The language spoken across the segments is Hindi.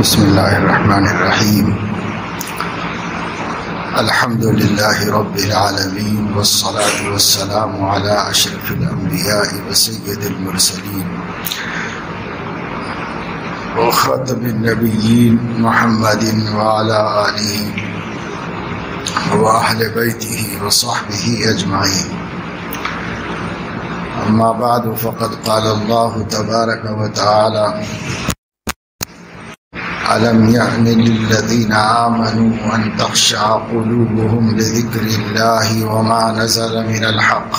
बिस्मिल्लाहिर्रहमानिर्रहीम अल्हम्दुलिल्लाहि रब्बिल आलमीन वस्सलातु वस्सलामु अला अशरफिल अंबियाइ व सय्यदिल मुरसलीन व खातमिन नबिय्यीन मुहम्मदिन व अला आलिहि व अहले बैतिहि व सहबिहि अजमाईन अम्मा बाद फ़क़द क़ाल अल्लाह तबारक व तआला ألم يأن للذين آمنوا أن تخشع قلوبهم لذكر الله وما نزل من الحق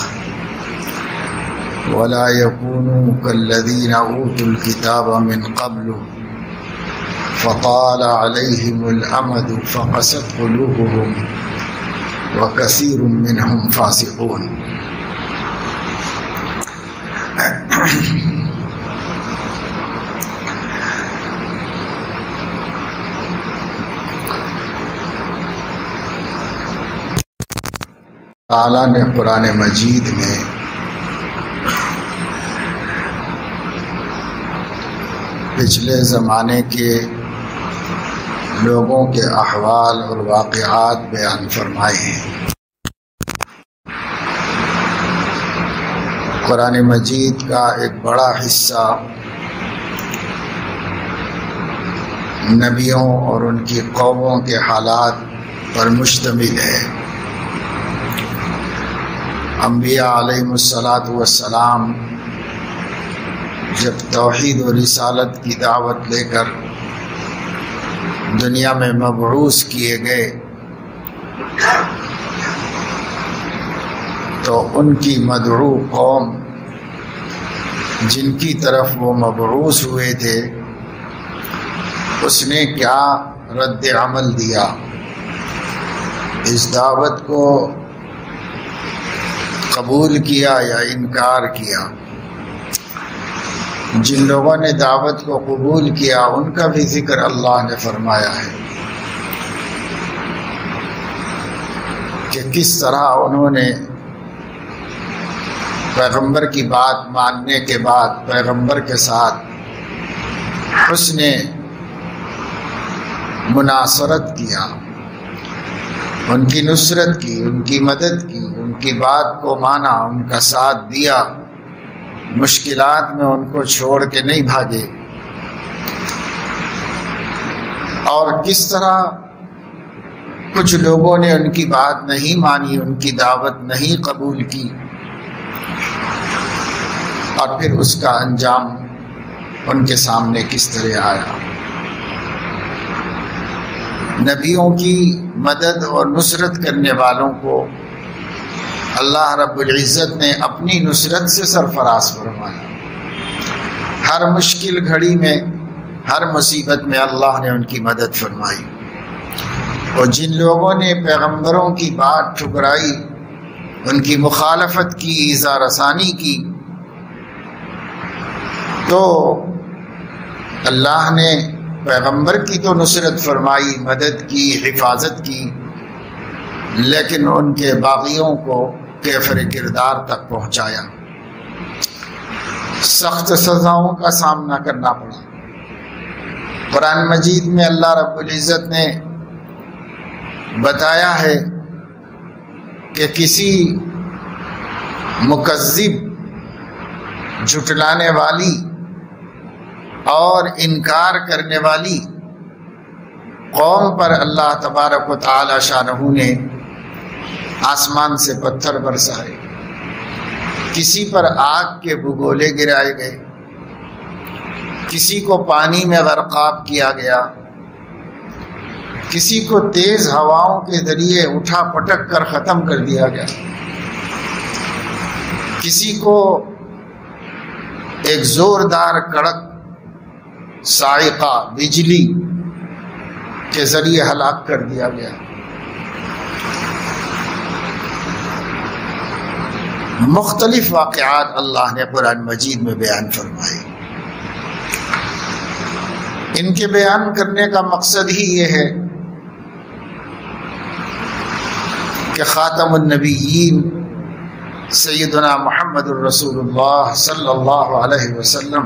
ولا يكونوا كالذين أوتوا الكتاب من قبل فطال عليهم الأمد فقست قلوبهم وكثير منهم فاسقون ताला ने कुरान मजीद में पिछले ज़माने के लोगों के अहवाल और वाक़िआत बयान फरमाए हैं। कुरान मजीद का एक बड़ा हिस्सा नबियों और उनकी कौमों के हालात पर मुश्तमिल है। अम्बिया अलैहिमुस्सलातु वस्सलाम जब तौहीद और रिसालत की दावत लेकर दुनिया में मबऊस किए गए तो उनकी मदऊ कौम जिनकी तरफ वो मबऊस हुए थे उसने क्या रद्द अमल दिया, इस दावत को कबूल किया या इनकार किया। जिन लोगों ने दावत को कबूल किया उनका भी जिक्र अल्लाह ने फरमाया है कि किस तरह उन्होंने पैगंबर की बात मानने के बाद पैगंबर के साथ हुस्ने मुनासरत किया, उनकी नुसरत की, उनकी मदद की, उनकी बात को माना, उनका साथ दिया, मुश्किलात में उनको छोड़ के नहीं भागे। और किस तरह कुछ लोगों ने उनकी बात नहीं मानी, उनकी दावत नहीं कबूल की और फिर उसका अंजाम उनके सामने किस तरह आया। नबियों की मदद और नुसरत करने वालों को अल्लाह रब्बुल इज़्ज़त ने अपनी नुसरत से सरफराज फरमाया। हर मुश्किल घड़ी में, हर मुसीबत में अल्लाह ने उनकी मदद फरमाई। और जिन लोगों ने पैगंबरों की बात ठुकराई, उनकी मुखालफत की, इज़ा रसानी की, तो अल्लाह ने पैगंबर की तो नुसरत फरमाई, मदद की, हिफाजत की, लेकिन उनके बागियों को कैफर किरदार तक पहुँचाया, सख्त सज़ाओं का सामना करना पड़ा। कुरान मजीद में अल्लाह रब्बुल इज़्ज़त ने बताया है कि किसी मुकज़्ज़िब, झुटलाने वाली और इनकार करने वाली कौम पर अल्लाह तबारक व तआला शानहू ने आसमान से पत्थर बरसाए, किसी पर आग के भगोले गिराए गए, किसी को पानी में गरकाब किया गया, किसी को तेज़ हवाओं के ज़रिए उठा पटक कर ख़त्म कर दिया गया, किसी को एक ज़ोरदार कड़क साइका बिजली के जरिए हलाक कर दिया गया। मुख्तलिफ वाक़िआत अल्लाह ने कुरान मजीद में बयान फरमाए। इनके बयान करने का मकसद ही ये है कि ख़ातमुन नबिय्यीन सय्यदना मुहम्मदुर रसूलुल्लाह सल्लल्लाहु अलैहि वसल्लम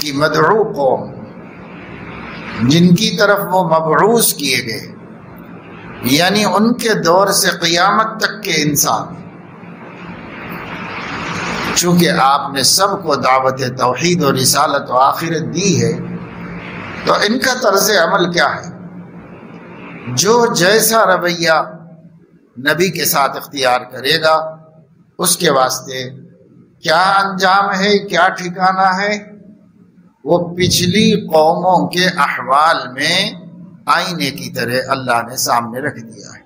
की मदऊ कौम जिनकी तरफ वो मबऊस किए गए, यानी उनके दौर से क़यामत तक के इंसान। चूँकि आपने सबको दावत तौहीद और रिसालत व आखिरत दी है, तो इनका तर्ज अमल क्या है? जो जैसा रवैया नबी के साथ इख्तियार करेगा, उसके वास्ते क्या अंजाम है, क्या ठिकाना है, वो पिछली कौमों के अहवाल में आईने की तरह अल्लाह ने सामने रख दिया है।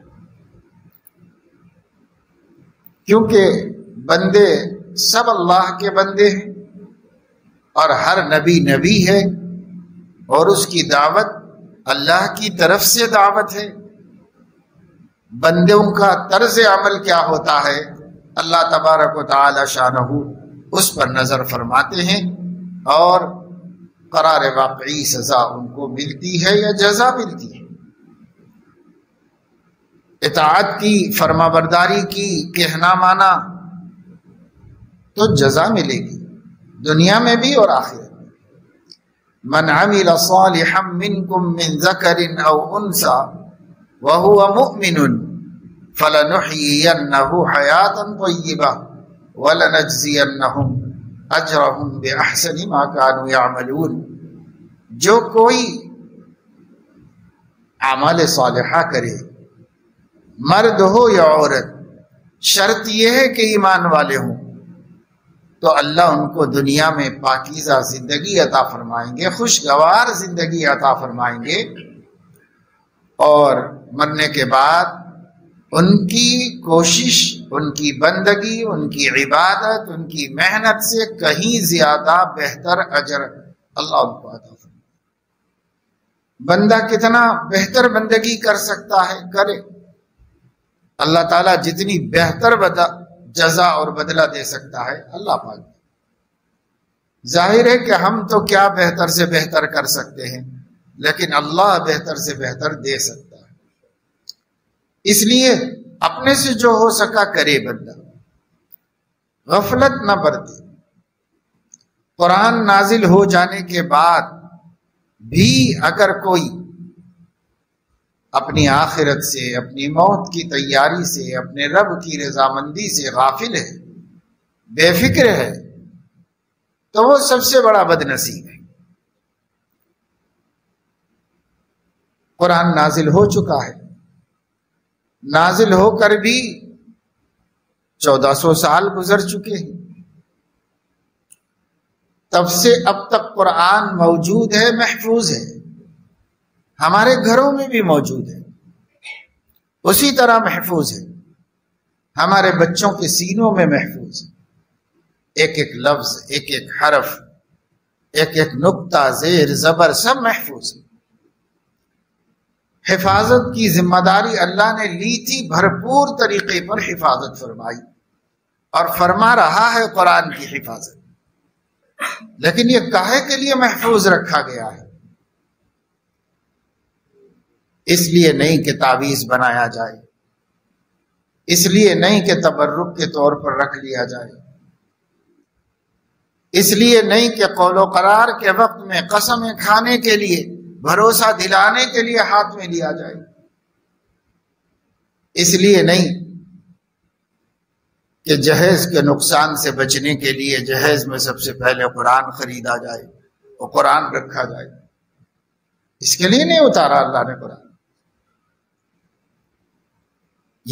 क्योंकि बंदे सब अल्लाह के बंदे हैं और हर नबी नबी है और उसकी दावत अल्लाह की तरफ से दावत है। बंदों का तर्ज अमल क्या होता है, अल्लाह तबारक व तआला शानहू उस पर नज़र फरमाते हैं और करार वाक़ई सज़ा उनको मिलती है या जज़ा मिलती है। इताअत की, फरमाबरदारी की, कहना माना तो जज़ा मिलेगी दुनिया में भी और आखिरत में। मन अमिल सालिहम मिनकुम मिन ज़करिन औ उन्सा व हुवा मुमिनुन फलनुहयियन्नहु हयातन तय्यबा व लनजज़ियन्नहुम अजरहुम बिअहसनि मा कानू यअमलून। जो कोई आमाल सालिहा करे, मर्द हो या औरत, शर्त यह है कि ईमान वाले हों, तो अल्लाह उनको दुनिया में पाकीज़ा ज़िंदगी अता फ़रमाएंगे, खुशगवार ज़िंदगी अता फ़रमाएंगे और मरने के बाद उनकी कोशिश, उनकी बंदगी, उनकी इबादत, उनकी मेहनत से कहीं ज़्यादा बेहतर अजर अल्लाह उनको अता फ़रमाएगा। बंदा कितना बेहतर बंदगी कर सकता है करे, अल्लाह ताला जितनी बेहतर जज़ा और बदला दे सकता है अल्लाह पाक। जाहिर है कि हम तो क्या बेहतर से बेहतर कर सकते हैं, लेकिन अल्लाह बेहतर से बेहतर दे सकता है। इसलिए अपने से जो हो सका करे बंदा, गफलत न बरते। कुरान नाजिल हो जाने के बाद भी अगर कोई अपनी आखिरत से, अपनी मौत की तैयारी से, अपने रब की रजामंदी से गाफिल है, बेफिक्र है, तो वो सबसे बड़ा बदनसीब है। कुरान नाजिल हो चुका है, नाजिल होकर भी 1400 साल गुजर चुके हैं। तब से अब तक कुरान मौजूद है, महफूज है, हमारे घरों में भी मौजूद है, उसी तरह महफूज है, हमारे बच्चों के सीनों में महफूज है। एक एक लफ्ज, एक एक हरफ, एक एक नुक्ता, जेर, जबर सब महफूज है। हिफाजत की जिम्मेदारी अल्लाह ने ली थी, भरपूर तरीके पर हिफाजत फरमाई और फरमा रहा है कुरान की हिफाजत। लेकिन यह काहे के लिए महफूज रखा गया है? इसलिए नहीं कि तावीज़ बनाया जाए, इसलिए नहीं कि तबर्रुक के तौर पर रख लिया जाए, इसलिए नहीं कि कौलो करार के वक्त में कसमें खाने के लिए, भरोसा दिलाने के लिए हाथ में लिया जाए, इसलिए नहीं कि जहेज के नुकसान से बचने के लिए जहेज में सबसे पहले कुरान खरीदा जाए और कुरान रखा जाए। इसके लिए नहीं उतारा अल्लाह ने कुरान।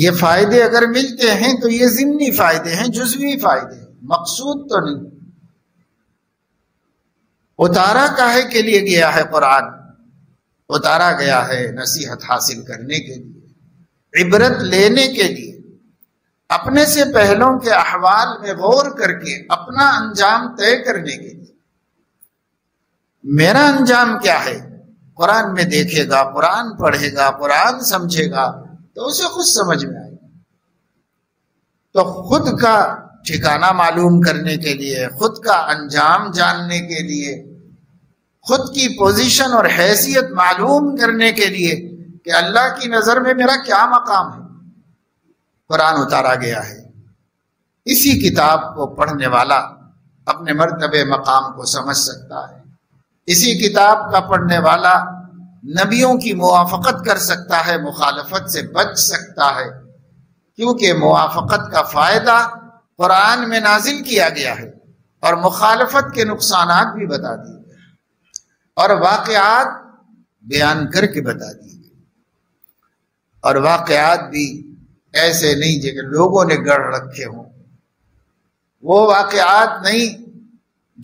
ये फायदे अगर मिलते हैं तो ये ज़िम्नी फायदे हैं, जुज़वी फायदे हैं, मकसूद तो नहीं। उतारा काहे के लिए गया है कुरान? उतारा गया है नसीहत हासिल करने के लिए, इबरत लेने के लिए, अपने से पहलों के अहवाल में गौर करके अपना अंजाम तय करने के लिए। मेरा अंजाम क्या है? कुरान में देखेगा, कुरान पढ़ेगा, कुरान समझेगा तो उसे खुद समझ में आएगा। तो खुद का ठिकाना मालूम करने के लिए, खुद का अंजाम जानने के लिए, खुद की पोजीशन और हैसियत मालूम करने के लिए कि अल्लाह की नज़र में मेरा क्या मकाम है, कुरान उतारा गया है। इसी किताब को पढ़ने वाला अपने मर्तबे मकाम को समझ सकता है, इसी किताब का पढ़ने वाला नबियों की मुआफ़क़त कर सकता है, मुखालफत से बच सकता है, क्योंकि मुआफ़क़त का फ़ायदा कुरान में नाजिल किया गया है और मुखालफत के नुकसानात भी बता दिए गए और वाक़यात बयान करके बता दिए गए। और वाक़यात भी ऐसे नहीं जो लोगों ने गढ़ रखे हों, वो वाक़यात नहीं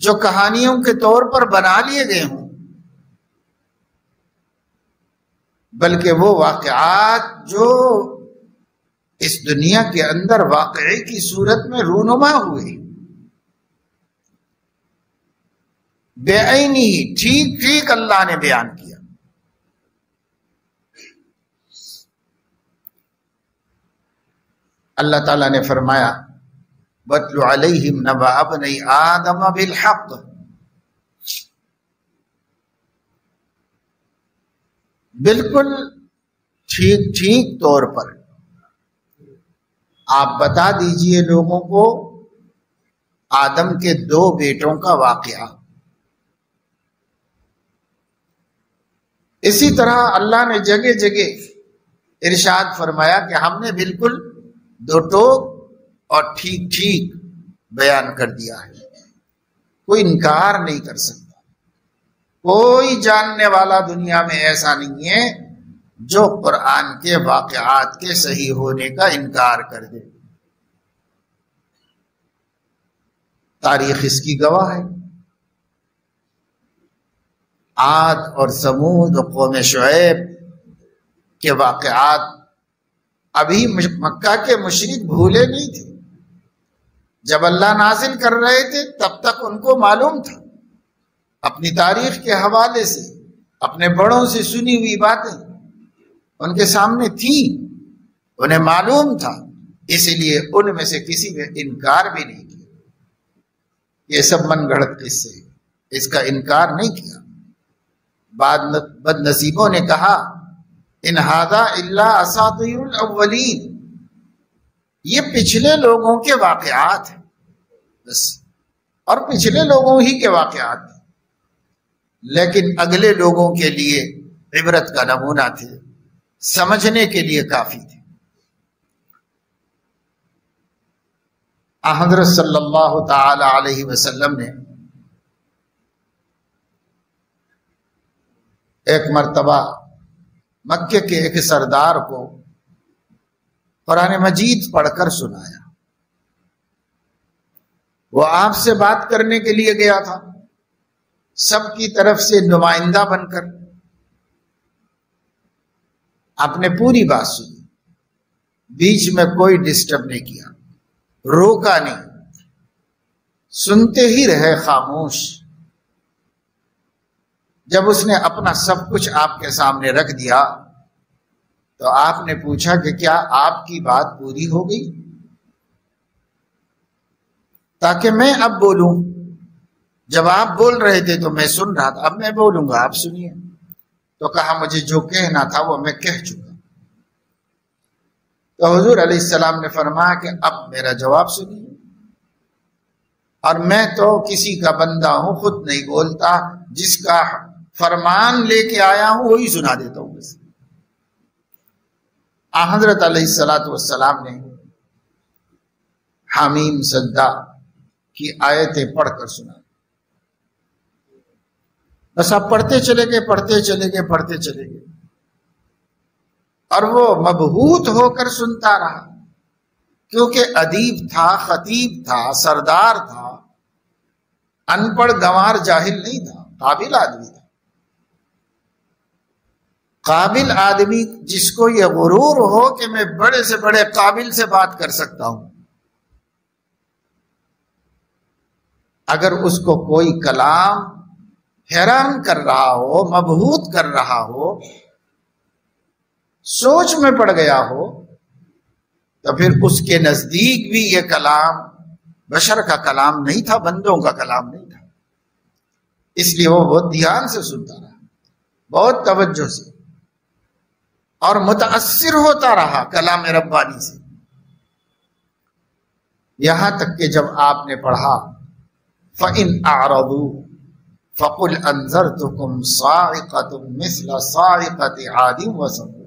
जो कहानियों के तौर पर बना लिए गए हों, बल्कि वो वाक़यात जो इस दुनिया के अंदर वाक़ये की सूरत में रूनुमा हुए, बेआईनी ठीक ठीक अल्लाह ने बयान किया। अल्लाह ताला ने फरमाया वत्लु अलैहिम नबअ बनी आदम बिल हक़, बिल्कुल ठीक ठीक तौर पर आप बता दीजिए लोगों को आदम के दो बेटों का वाक़या। इसी तरह अल्लाह ने जगह जगह इरशाद फरमाया कि हमने बिल्कुल दो टोक और ठीक ठीक बयान कर दिया है, कोई इनकार नहीं कर सकता। कोई जानने वाला दुनिया में ऐसा नहीं है जो कुरान के वाक़यात के सही होने का इनकार कर दे। तारीख इसकी गवाह है। आद और समूद और कौम शुएब के वाक़यात अभी मक्का के मुशरिक भूले नहीं थे, जब अल्लाह नाजिल कर रहे थे तब तक उनको मालूम था, अपनी तारीख के हवाले से अपने बड़ों से सुनी हुई बातें उनके सामने थी, उन्हें मालूम था, इसलिए उनमें से किसी ने इनकार भी नहीं किया। ये सब मन गढ़ंत किस्से, इसका इनकार नहीं किया। बाद बदनसीबों ने कहा इन हादा इल्ला असातिरुल अव्वलीन, ये पिछले लोगों के वाक़यात हैं बस, और पिछले लोगों ही के वाक़यात हैं, लेकिन अगले लोगों के लिए इबरत का नमूना थे, समझने के लिए काफ़ी थे। हज़रत सल्लल्लाहु ताला अलैहि वसल्लम ने एक मरतबा मक्के के एक सरदार को कुरान मजीद पढ़कर सुनाया। वो आपसे बात करने के लिए गया था, सबकी तरफ से नुमाइंदा बनकर आपने पूरी बात सुनी, बीच में कोई डिस्टर्ब नहीं किया, रोका नहीं, सुनते ही रहे खामोश। जब उसने अपना सब कुछ आपके सामने रख दिया तो आपने पूछा कि क्या आपकी बात पूरी हो गई, ताकि मैं अब बोलूं। जब आप बोल रहे थे तो मैं सुन रहा था, अब मैं बोलूंगा, आप सुनिए। तो कहा मुझे जो कहना था वो मैं कह चुका। तो हुजूर अलैहिस्सलाम ने फरमाया कि अब मेरा जवाब सुनिए, और मैं तो किसी का बंदा हूं, खुद नहीं बोलता, जिसका फरमान लेके आया हूं वही सुना देता हूं बस। हज़रत अलैहिस्सलाम ने हामीम सद्दा की आयतें पढ़कर सुना। बस आप पढ़ते चले गए, पढ़ते चले गए, पढ़ते चले गए, और वो मबहूत होकर सुनता रहा, क्योंकि अदीब था, खतीब था, सरदार था, अनपढ़ गंवार जाहिल नहीं था, काबिल आदमी था। काबिल आदमी जिसको ये गुरूर हो कि मैं बड़े से बड़े काबिल से बात कर सकता हूं, अगर उसको कोई कलाम हैरान कर रहा हो, मबहूत कर रहा हो, सोच में पड़ गया हो, तो फिर उसके नजदीक भी ये कलाम बशर का कलाम नहीं था, बंदों का कलाम नहीं था। इसलिए वो बहुत ध्यान से सुनता रहा, बहुत तवज्जो से, और मुताअस्सिर होता रहा कलाम रब्बानी से। यहां तक कि जब आपने पढ़ा फ़इन आरदू फ़कुल अंज़रतुकुम साइक़तम मिस्ल साइक़ति आदिम व समूद।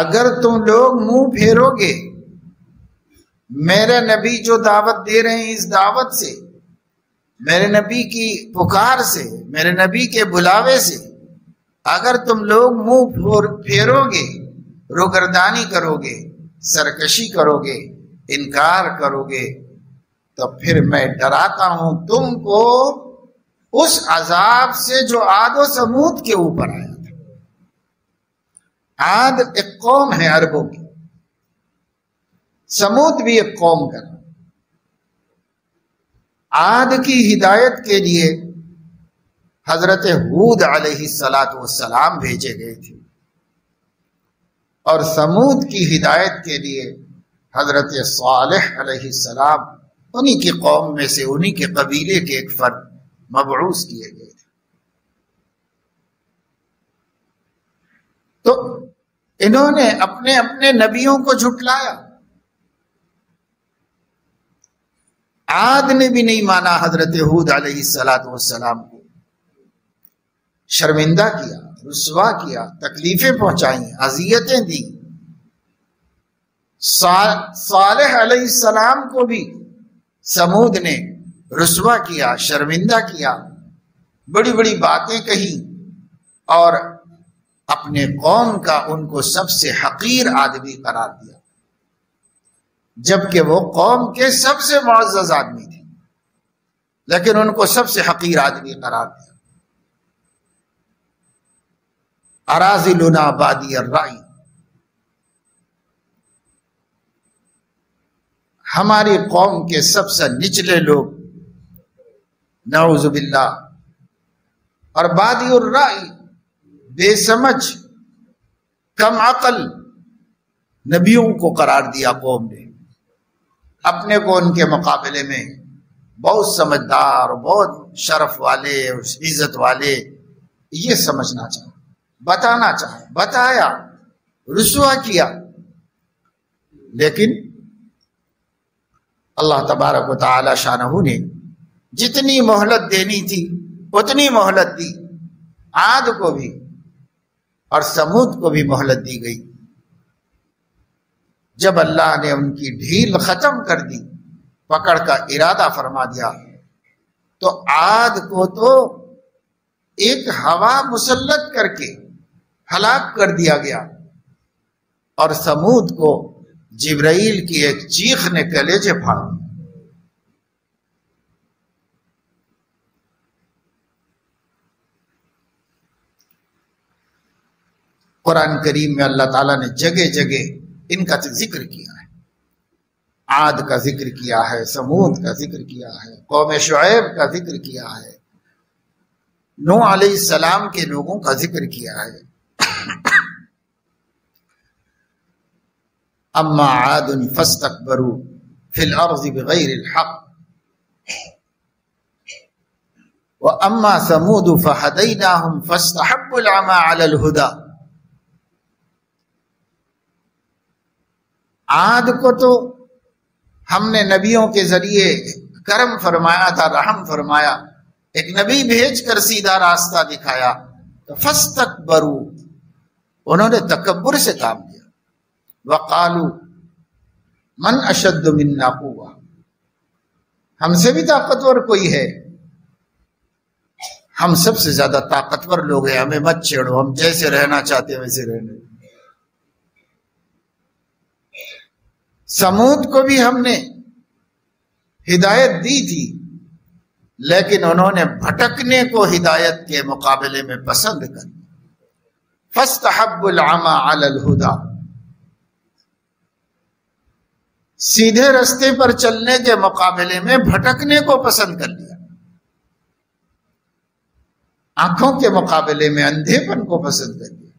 अगर तुम लोग मुंह फेरोगे मेरे नबी जो दावत दे रहे हैं इस दावत से, मेरे नबी की पुकार से, मेरे नबी के बुलावे से, अगर तुम लोग मुंह फेरोगे, रोगरदानी करोगे, सरकशी करोगे, इनकार करोगे, तो फिर मैं डराता हूं तुमको उस अजाब से जो आद व समूद के ऊपर आया था। आद एक कौम है अरबों की, समूद भी एक कौम का। आद की हिदायत के लिए हजरत हूद अलैहिस्सलाम भेजे गए थे और समूद की हिदायत के लिए हजरत सालेह अलैहिस्सलाम उन्हीं की कौम में से, उन्हीं के कबीले के एक फर्द मबऊस किए गए थे। तो इन्होंने अपने अपने नबियों को झुटलाया। आद ने भी नहीं माना हजरत हूद अलैहिस्सलाम को, शर्मिंदा किया, रुस्वा किया, तकलीफें पहुंचाई, अजियतें दी। सालेह अलैहिस्सलाम को भी समूद ने रुस्वा किया, शर्मिंदा किया, बड़ी बड़ी बातें कही और अपने कौम का उनको सबसे हकीर आदमी करार दिया, जबकि वो कौम के सबसे मुअज़्ज़ज़ आदमी थे, लेकिन उनको सबसे हकीर आदमी करार दिया। अराज़िलुना बादी अर्राई, हमारी कौम के सबसे निचले लोग, नऊज़ुबिल्लाह। और बादी अर्राई बेसमझ, कम अकल नबियों को करार दिया कौम ने। अपने को उनके मुकाबले में बहुत समझदार, बहुत शरफ वाले, इज्जत वाले ये समझना चाहे, बताना चाहे, बताया, रुस्वा किया। लेकिन अल्लाह तबारक व तआला शानहू ने जितनी मोहलत देनी थी उतनी मोहलत दी। आद को भी और समूद को भी मोहलत दी गई। जब अल्लाह ने उनकी ढील खत्म कर दी, पकड़ का इरादा फरमा दिया, तो आद को तो एक हवा मुसल्लत करके हलाक कर दिया गया और समूद को जिब्राइल की एक चीख ने कलेजे फाड़ दिया। कुरान करीम में अल्लाह ताला ने जगह जगह इनका जिक्र किया है। आद का जिक्र किया है, समूद का जिक्र किया है, कौम शुएब का जिक्र किया है, नूह अलैहिस्सलाम के लोगों का जिक्र किया है। अम्मा आदुन फस्तकबरू फिल अर्ज़ बिग़ैरिल हक़ व अम्मा समूद फहदैनाहुम फस्तहब्बुल अमा अलल हुदा। आद को तो हमने नबियों के जरिए करम फरमाया था, रहम फरमाया, एक नबी भेज कर सीधा रास्ता दिखाया। तो फस्तकबरू, उन्होंने तकब्बुर से काम किया। वकालू मन अशद्दु मिन्ना कुव्वा, हमसे भी ताकतवर कोई है, हम सबसे ज्यादा ताकतवर लोग हैं, हमें मत छेड़ो, हम जैसे रहना चाहते हैं वैसे रहने। समूद को भी हमने हिदायत दी थी, लेकिन उन्होंने भटकने को हिदायत के मुकाबले में पसंद कर लिया। फस्तहब्बुल अमा अलल हुदा, सीधे रास्ते पर चलने के मुकाबले में भटकने को पसंद कर लिया, आंखों के मुकाबले में अंधेपन को पसंद कर लिया।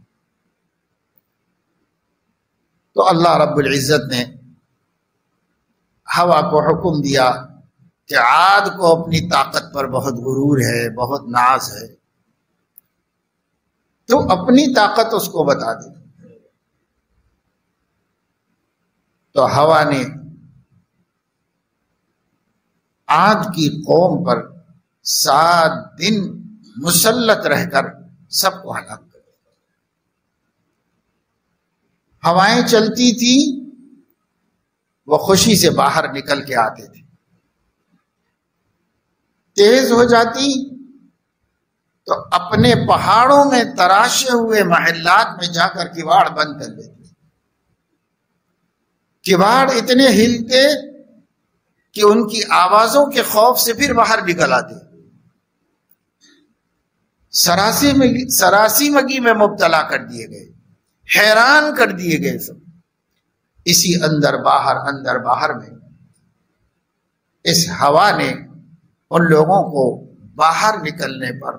तो अल्लाह रब्बुल इज्जत ने हवा को हुक्म दिया कि आद को अपनी ताकत पर बहुत गुरूर है, बहुत नाज है, तो अपनी ताकत उसको बता दे। तो हवा ने आद की कौम पर 7 दिन मुसल्लत रहकर सबको हलाक कर दिया। हवाएं चलती थी, वो खुशी से बाहर निकल के आते थे। तेज हो जाती तो अपने पहाड़ों में तराशे हुए महल्लात में जाकर किवाड़ बंद कर देते। किवाड़ इतने हिलते कि उनकी आवाजों के खौफ से फिर बाहर निकल आते। सरासीमगी में मुब्तला कर दिए गए, हैरान कर दिए गए सब। इसी अंदर बाहर में इस हवा ने उन लोगों को बाहर निकलने पर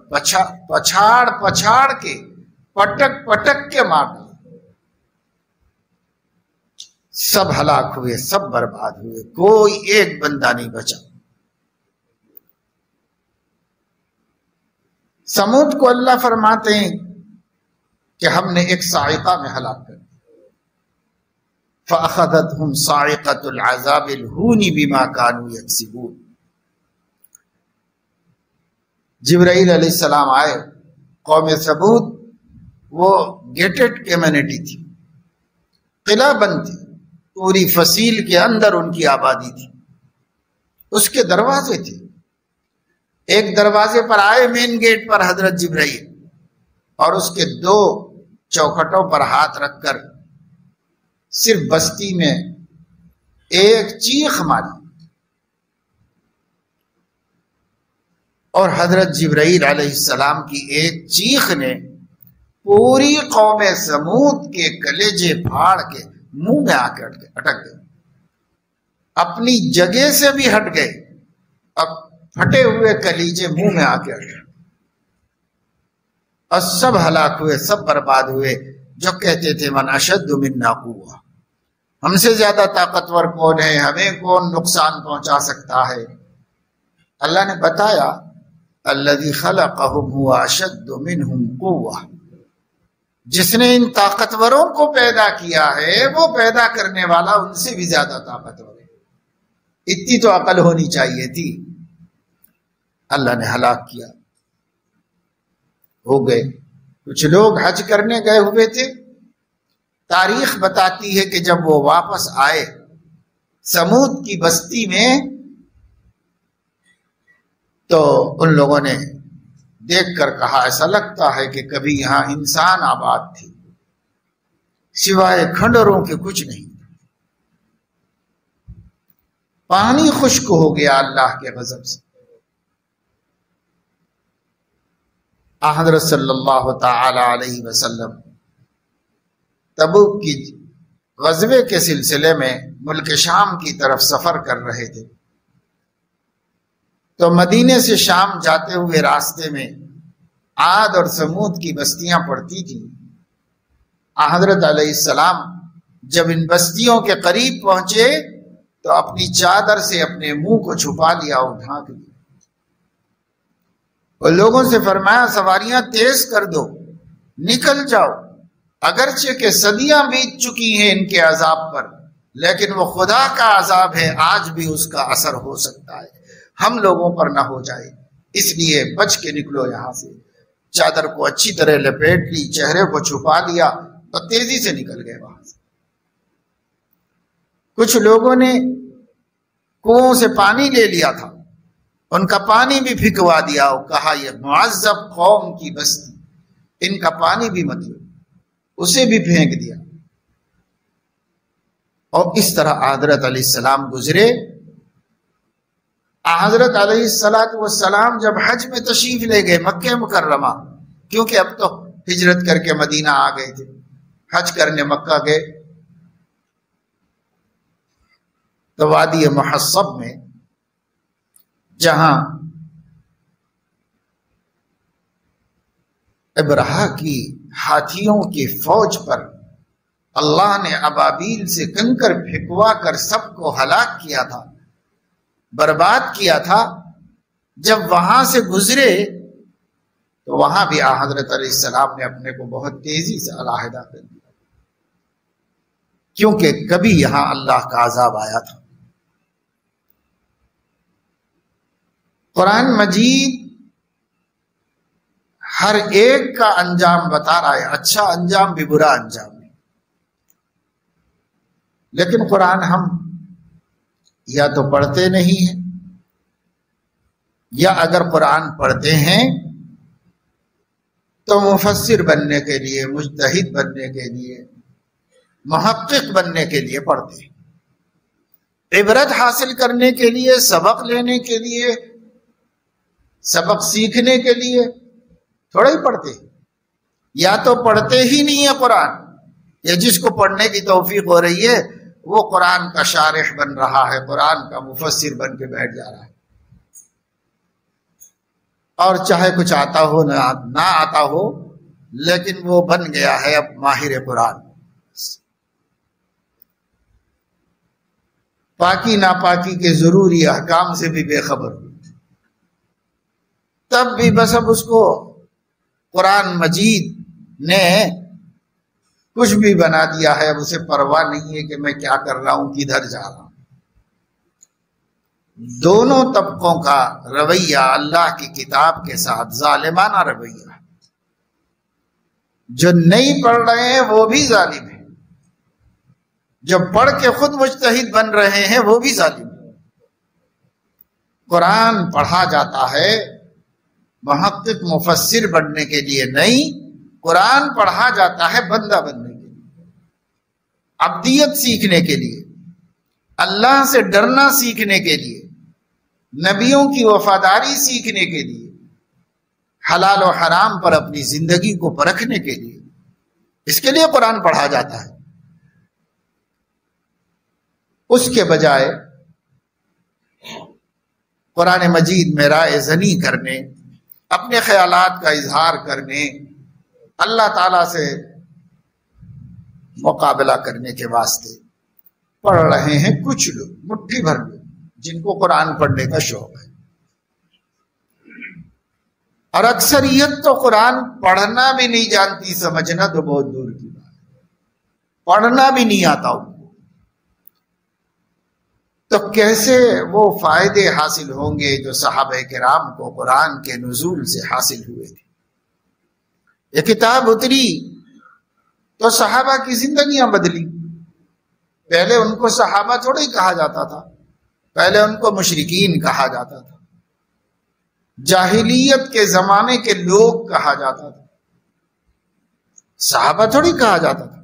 पछाड़ के पटक के मार दिया। सब हलाक हुए, सब बर्बाद हुए, कोई एक बंदा नहीं बचा। समूद को अल्लाह फरमाते हैं कि हमने एक साइका में हलाक कर فأخذتهم صاعقة العذاب الهون بما كانوا يكسبون। जिब्राइल अलैहिस्सलाम आए। कौम सबूत वो गेटेड कम्युनिटी थी, किला बंद थी, पूरी फसील के अंदर उनकी आबादी थी, उसके दरवाजे थे। एक दरवाजे पर आए, मेन गेट पर हजरत जिब्राइल, और उसके 2 चौखटों पर हाथ रखकर सिर्फ बस्ती में एक चीख मारी और हजरत जिब्राइल अलैहिस्सलाम की एक चीख ने पूरी कौम समूद के कलेजे फाड़ के मुंह में आके अटक गए, अपनी जगह से भी हट गए। अब फटे हुए कलेजे मुंह में आके अटक गए और सब हलाक हुए, सब बर्बाद हुए। जो कहते थे मन अशद्दु मिन्ना कुव्वा, हमसे ज्यादा ताकतवर कौन है, हमें कौन नुकसान पहुंचा सकता है। अल्लाह ने बताया अल्लज़ी खलक़हुम हुवा अशद्दु मिनहुम कुव्वा, जिसने इन ताकतवरों को पैदा किया है वो पैदा करने वाला उनसे भी ज्यादा ताकतवर है। इतनी तो अकल होनी चाहिए थी। अल्लाह ने हलाक किया। हो गए कुछ लोग हज करने गए हुए थे। तारीख बताती है कि जब वो वापस आए समूद की बस्ती में तो उन लोगों ने देखकर कहा ऐसा लगता है कि कभी यहाँ इंसान आबाद थी, सिवाय खंडरों के कुछ नहीं। पानी खुश्क हो गया अल्लाह के गजब से। हज़रत सल्लल्लाहु ताला अलैहि वसल्लम तबूक की ग़ज़वे के सिलसिले में मुल्क शाम की तरफ सफर कर रहे थे, तो मदीने से शाम जाते हुए रास्ते में आद और समूद की बस्तियां पड़ती थी। हज़रत अलैहिस्सलाम जब इन बस्तियों के करीब पहुंचे तो अपनी चादर से अपने मुंह को छुपा लिया और ढांक लिया। और लोगों से फरमाया सवारियां तेज कर दो, निकल जाओ, अगरचे के सदियां बीत चुकी हैं इनके अजाब पर, लेकिन वो खुदा का अजाब है, आज भी उसका असर हो सकता है, हम लोगों पर ना हो जाए, इसलिए बच के निकलो यहाँ से। चादर को अच्छी तरह लपेट ली, चेहरे को छुपा लिया और तेजी से निकल गए वहां से। कुछ लोगों ने कुओं से पानी ले लिया था, उनका पानी भी फिकवा दिया और कहा यह मुअज़्ज़ब कौम की बस्ती, इनका पानी भी मत लो, उसे भी फेंक दिया। और इस तरह हज़रत अलैहिस्सलाम गुजरे। हज़रत अलैहिस्सलाम जब हज में तशरीफ ले गए मक्के मुकर्रमा, क्योंकि अब तो हिजरत करके मदीना आ गए थे, हज करने मक्का गए, तो वादी मुहस्सब में जहां इब्राहा की हाथियों की फौज पर अल्लाह ने अबाबील से कंकर फेंकवा कर सबको हलाक किया था, बर्बाद किया था, जब वहां से गुजरे तो वहां भी हज़रत अलैहिस्सलाम ने अपने को बहुत तेजी से अलहदा कर दिया, क्योंकि कभी यहां अल्लाह का अजाब आया था। कुरान मजीद हर एक का अंजाम बता रहा है, अच्छा अंजाम भी बुरा अंजाम भी। लेकिन कुरान हम या तो पढ़ते नहीं हैं, या अगर कुरान पढ़ते हैं तो मुफस्सिर बनने के लिए, मुज्तहिद बनने के लिए, मुहक्किक बनने के लिए पढ़ते हैं, इबरत हासिल करने के लिए, सबक लेने के लिए, सबक सीखने के लिए थोड़ा ही पढ़ते हैं। या तो पढ़ते ही नहीं है कुरान, या जिसको पढ़ने की तौफीक हो रही है वो कुरान का शारिह बन रहा है, कुरान का मुफस्सिर बन के बैठ जा रहा है, और चाहे कुछ आता हो ना आता हो, लेकिन वो बन गया है अब माहिर कुरान। पाकी नापाकी के जरूरी अहकाम से भी बेखबर, तब भी बस अब उसको कुरान मजीद ने कुछ भी बना दिया है, अब उसे परवाह नहीं है कि मैं क्या कर रहा हूं, किधर जा रहा हूं। दोनों तबकों का रवैया अल्लाह की किताब के साथ जालिमाना रवैया है। जो नहीं पढ़ रहे हैं वो भी जालिम है, जो पढ़ के खुद मुज्तहिद बन रहे हैं वो भी जालिम है। कुरान पढ़ा जाता है मुहक्किक मुफस्सिर बनने के लिए नहीं, कुरान पढ़ा जाता है बंदा बनने के लिए, अब्दियत सीखने के लिए, अल्लाह से डरना सीखने के लिए, नबियों की वफादारी सीखने के लिए, हलाल और हराम पर अपनी जिंदगी को परखने के लिए, इसके लिए कुरान पढ़ा जाता है। उसके बजाय कुरान मजीद में राय जनी करने, अपने ख्यालात का इजहार करने, अल्लाह ताला से मुकाबला करने के वास्ते पढ़ रहे हैं कुछ लोग, मुट्ठी भर लोग जिनको कुरान पढ़ने का शौक है। और अक्सरियत तो कुरान पढ़ना भी नहीं जानती, समझना तो बहुत दूर की बात है, पढ़ना भी नहीं आता उनको, तो कैसे वो फायदे हासिल होंगे जो सहाबा किराम को कुरान के नुजूल से हासिल हुए थे। ये किताब उतरी तो सहाबा की जिंदगियां बदली। पहले उनको सहाबा थोड़ा ही कहा जाता था, पहले उनको मुशरिकीन कहा जाता था, जाहिलियत के जमाने के लोग कहा जाता था, सहाबा थोड़ी कहा जाता था।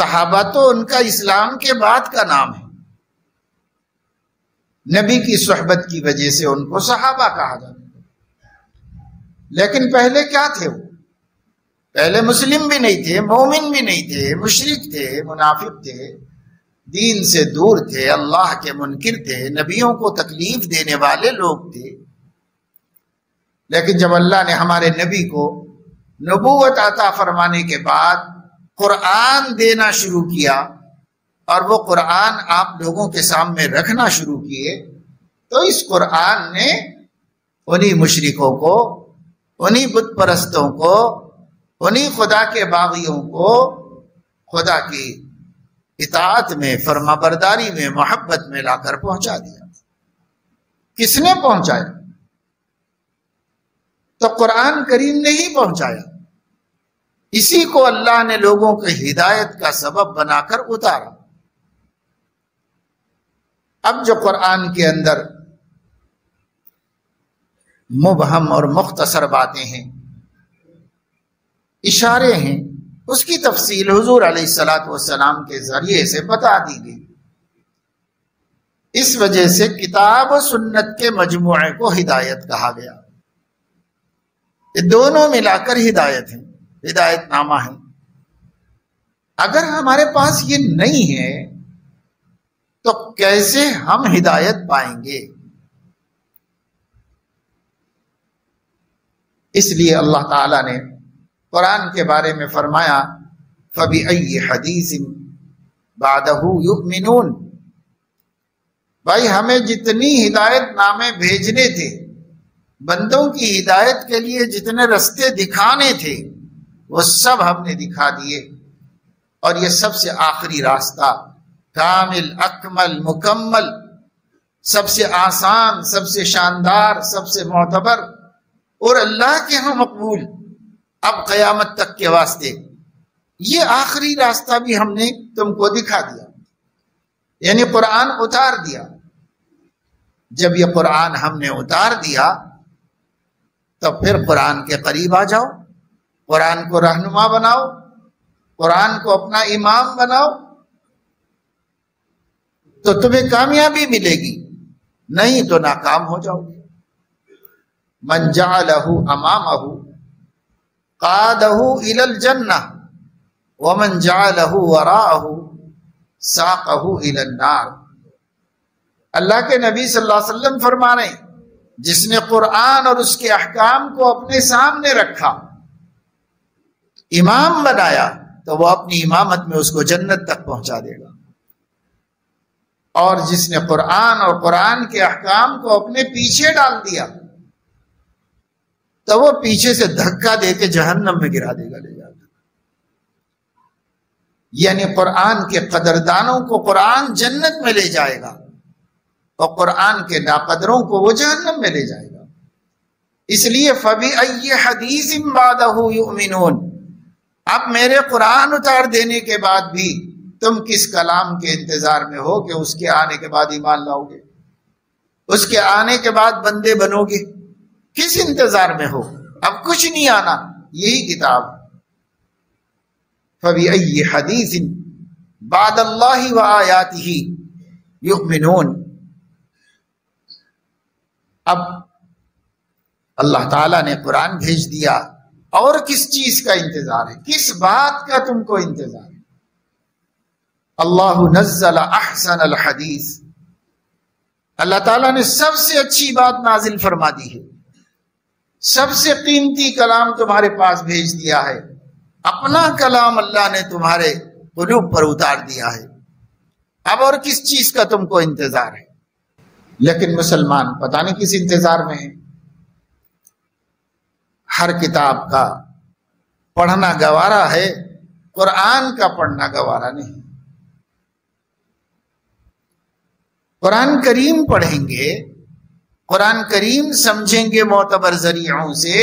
सहाबा तो उनका इस्लाम के बाद का नाम है, नबी की सोहबत की वजह से उनको सहाबा कहा जाता था। लेकिन पहले क्या थे वो? पहले मुस्लिम भी नहीं थे, मोमिन भी नहीं थे, मुशरिक थे, मुनाफिक थे, दीन से दूर थे, अल्लाह के मुनकिर थे, नबियों को तकलीफ देने वाले लोग थे। लेकिन जब अल्लाह ने हमारे नबी को नबूवत अता फरमाने के बाद कुरान देना शुरू किया और वो कुरान आप लोगों के सामने रखना शुरू किए, तो इस कुरान ने उन्हीं मुशरिकों को, उन्हीं बुत परस्तों को, उन्हीं खुदा के बागियों को खुदा की इताअत में, फरमाबरदारी में, मोहब्बत में लाकर पहुंचा दिया। किसने पहुंचाया? तो कुरान करीम ने ही पहुंचाया। इसी को अल्लाह ने लोगों के हिदायत का सबब बनाकर उतारा। अब जो कुरान के अंदर मुबहम और मुख्तसर बातें हैं, इशारे हैं, उसकी तफसील हुजूर अलैहिस्सलाम के जरिए से बता दी गई। इस वजह से किताब और सुन्नत के मजमुए को हिदायत कहा गया। ये दोनों मिलाकर हिदायत है, हिदायतनामा है। अगर हमारे पास ये नहीं है तो कैसे हम हिदायत पाएंगे? इसलिए अल्लाह ताला ने कुरान के बारे में फरमाया, फबिअय्यि हदीसिन बादहु युमिनून। भाई, हमें जितनी हिदायत नामे भेजने थे, बंदों की हिदायत के लिए जितने रास्ते दिखाने थे, वो सब हमने दिखा दिए। और ये सबसे आखिरी रास्ता कामिल, अकमल, मुकम्मल सबसे आसान, सबसे शानदार, सबसे मोतबर और अल्लाह के यहाँ मकबूल। अब क़यामत तक के वास्ते ये आखिरी रास्ता भी हमने तुमको दिखा दिया, यानी कुरान उतार दिया। जब ये कुरान हमने उतार दिया तो फिर कुरान के करीब आ जाओ, कुरान को रहनुमा बनाओ, कुरान को अपना इमाम बनाओ तो तुम्हें कामयाबी मिलेगी, नहीं तो नाकाम हो जाओगे। मन जअलहु अमामहु क़ादहु इलल जन्नह व मन जअलहु वराअहु साक़हु इलन नार। अल्लाह के नबी सल्लल्लाहु अलैहि वसल्लम फरमा रहे, जिसने कुरान और उसके अहकाम को अपने सामने रखा, इमाम बनाया, तो वह अपनी इमामत में उसको जन्नत तक पहुंचा देगा। और जिसने कुरान और कुरान के अहकाम को अपने पीछे डाल दिया तो वो पीछे से धक्का देके जहन्नम में गिरा देगा ले जाकर। यानी कुरान के कदरदानों को कुरान जन्नत में ले जाएगा और कुरान के नाकदरों को वो जहन्नम में ले जाएगा। इसलिए फबी अय्य हदीस बादहु युमिनून, अब मेरे कुरान उतार देने के बाद भी तुम किस कलाम के इंतजार में हो कि उसके आने के बाद ईमान लाओगे, उसके आने के बाद बंदे बनोगे? किस इंतजार में हो? अब कुछ नहीं आना, यही किताब। फबी अय्य हदीस बाद अल्लाह व आयातिही युमिनून। अब अल्लाह ताला ने कुरान भेज दिया, और किस चीज का इंतजार है, किस बात का तुमको इंतजार है? अल्लाहु नज़्ज़ल अहसन अल हदीस, अल्लाह ताला ने सबसे अच्छी बात नाजिल फरमा दी है, सबसे कीमती कलाम तुम्हारे पास भेज दिया है, अपना कलाम अल्लाह ने तुम्हारे कुलूब पर उतार दिया है। अब और किस चीज का तुमको इंतजार है? लेकिन मुसलमान पता नहीं किस इंतजार में है। हर किताब का पढ़ना गवारा है, कुरान का पढ़ना गवारा नहीं। कुरान करीम पढ़ेंगे, कुरान करीम समझेंगे मोतबर जरियों से,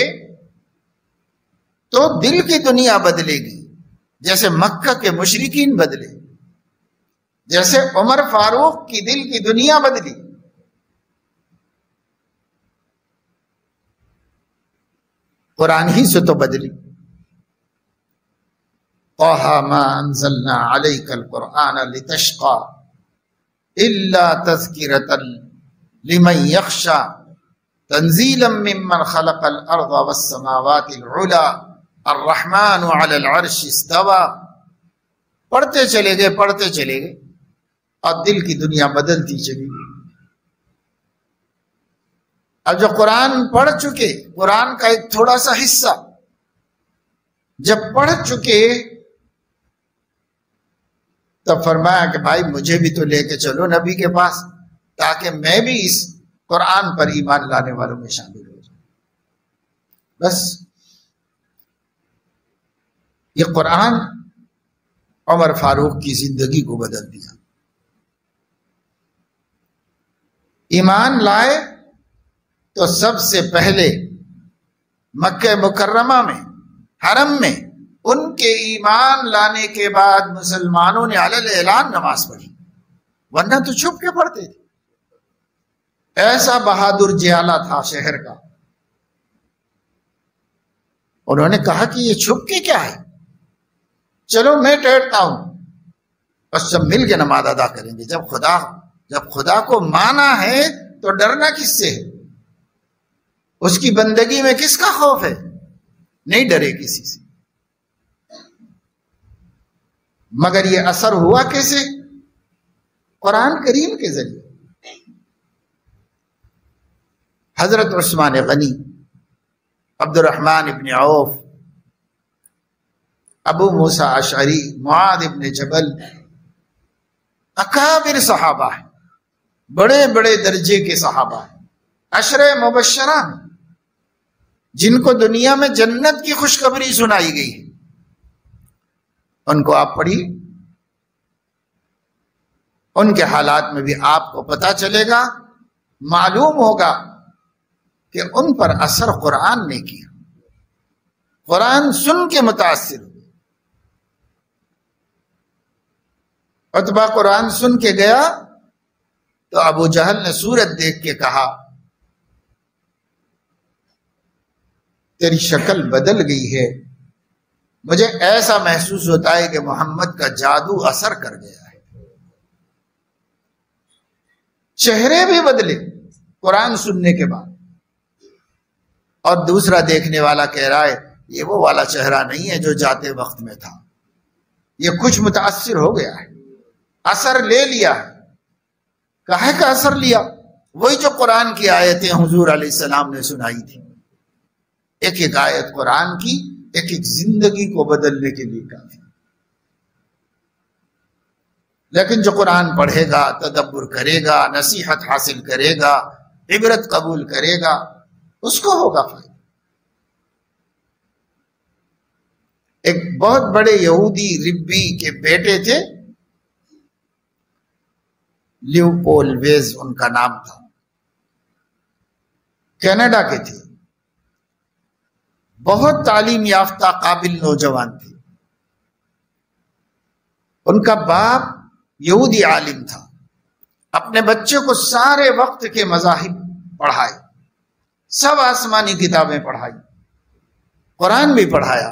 तो दिल की दुनिया बदलेगी, जैसे मक्का के मुशरिकीन बदले, जैसे उमर फारूक की दिल की दुनिया बदली। कुरान ही से तो बदली। तहा मा अंज़लना अलैकल कुरान लितश्का इल्ला तज़किरतन लिमन यख्शा तंज़ीलन मिम्मन खलक़ल अर्ज़ वस्समावातिल उला अर्रहमानु अलल अर्शि इस्तवा। पढ़ते चले गए, पढ़ते चले गए, और दिल की दुनिया बदलती चली गई। अब जो कुरान पढ़ चुके, कुरान का एक थोड़ा सा हिस्सा जब पढ़ चुके तो फरमाया कि भाई मुझे भी तो लेके चलो नबी के पास, ताकि मैं भी इस कुरान पर ईमान लाने वालों में शामिल हो जाऊं। बस ये कुरान उमर फारूक की जिंदगी को बदल दिया। ईमान लाए तो सबसे पहले मक्के मुकर्रमा में, हरम में, उनके ईमान लाने के बाद मुसलमानों ने अलल ऐलान नमाज पढ़ी, वरना तो छुप के पढ़ते थे। ऐसा बहादुर जियाला था शहर का। उन्होंने कहा कि ये छुप के क्या है, चलो मैं ठहरता हूं, बस सब मिल के नमाज अदा करेंगे। जब खुदा को माना है तो डरना किससे है? उसकी बंदगी में किसका खौफ है? नहीं डरे किसी से। मगर ये असर हुआ कैसे? कुरान करीम के जरिए। हजरत Usman Ghani, Abdurrahman ibn of, Abu मूसा अशअरी, मुआद इब्न जबल, अकाबिर सहाबा है, बड़े बड़े दर्जे के सहाबा है, अशरे मुबश्शरा, जिनको दुनिया में जन्नत की खुशखबरी सुनाई गई है। उनको आप पढ़िए, उनके हालात में भी आपको पता चलेगा मालूम होगा कि उन पर असर कुरान ने किया, कुरान सुन के मुतासिर हुए। उतबा कुरान सुन के गया तो अबू जहल ने सूरत देख के कहा तेरी शक्ल बदल गई है, मुझे ऐसा महसूस होता है कि मोहम्मद का जादू असर कर गया है, चेहरे भी बदले कुरान सुनने के बाद। और दूसरा देखने वाला कह रहा है ये वो वाला चेहरा नहीं है जो जाते वक्त में था, ये कुछ मुतासिर हो गया है, असर ले लिया है। काहे का असर लिया? वही जो कुरान की आयतें हुजूर अलैहिस्सलाम ने सुनाई थी, एक एक आयत कुरान की एक एक जिंदगी को बदलने के लिए काफी। लेकिन जो कुरान पढ़ेगा, तदब्बर करेगा, नसीहत हासिल करेगा, इबरत कबूल करेगा, उसको होगा फायदा। एक बहुत बड़े यहूदी रिब्बी के बेटे थे, लियोपोल वेज उनका नाम था, कनाडा के थे, बहुत तालीम याफ्ता काबिल नौजवान थे। उनका बाप यहूदी आलिम था, अपने बच्चे को सारे वक्त के मज़ाहिब पढ़ाए, सब आसमानी किताबें पढ़ाई, कुरान भी पढ़ाया,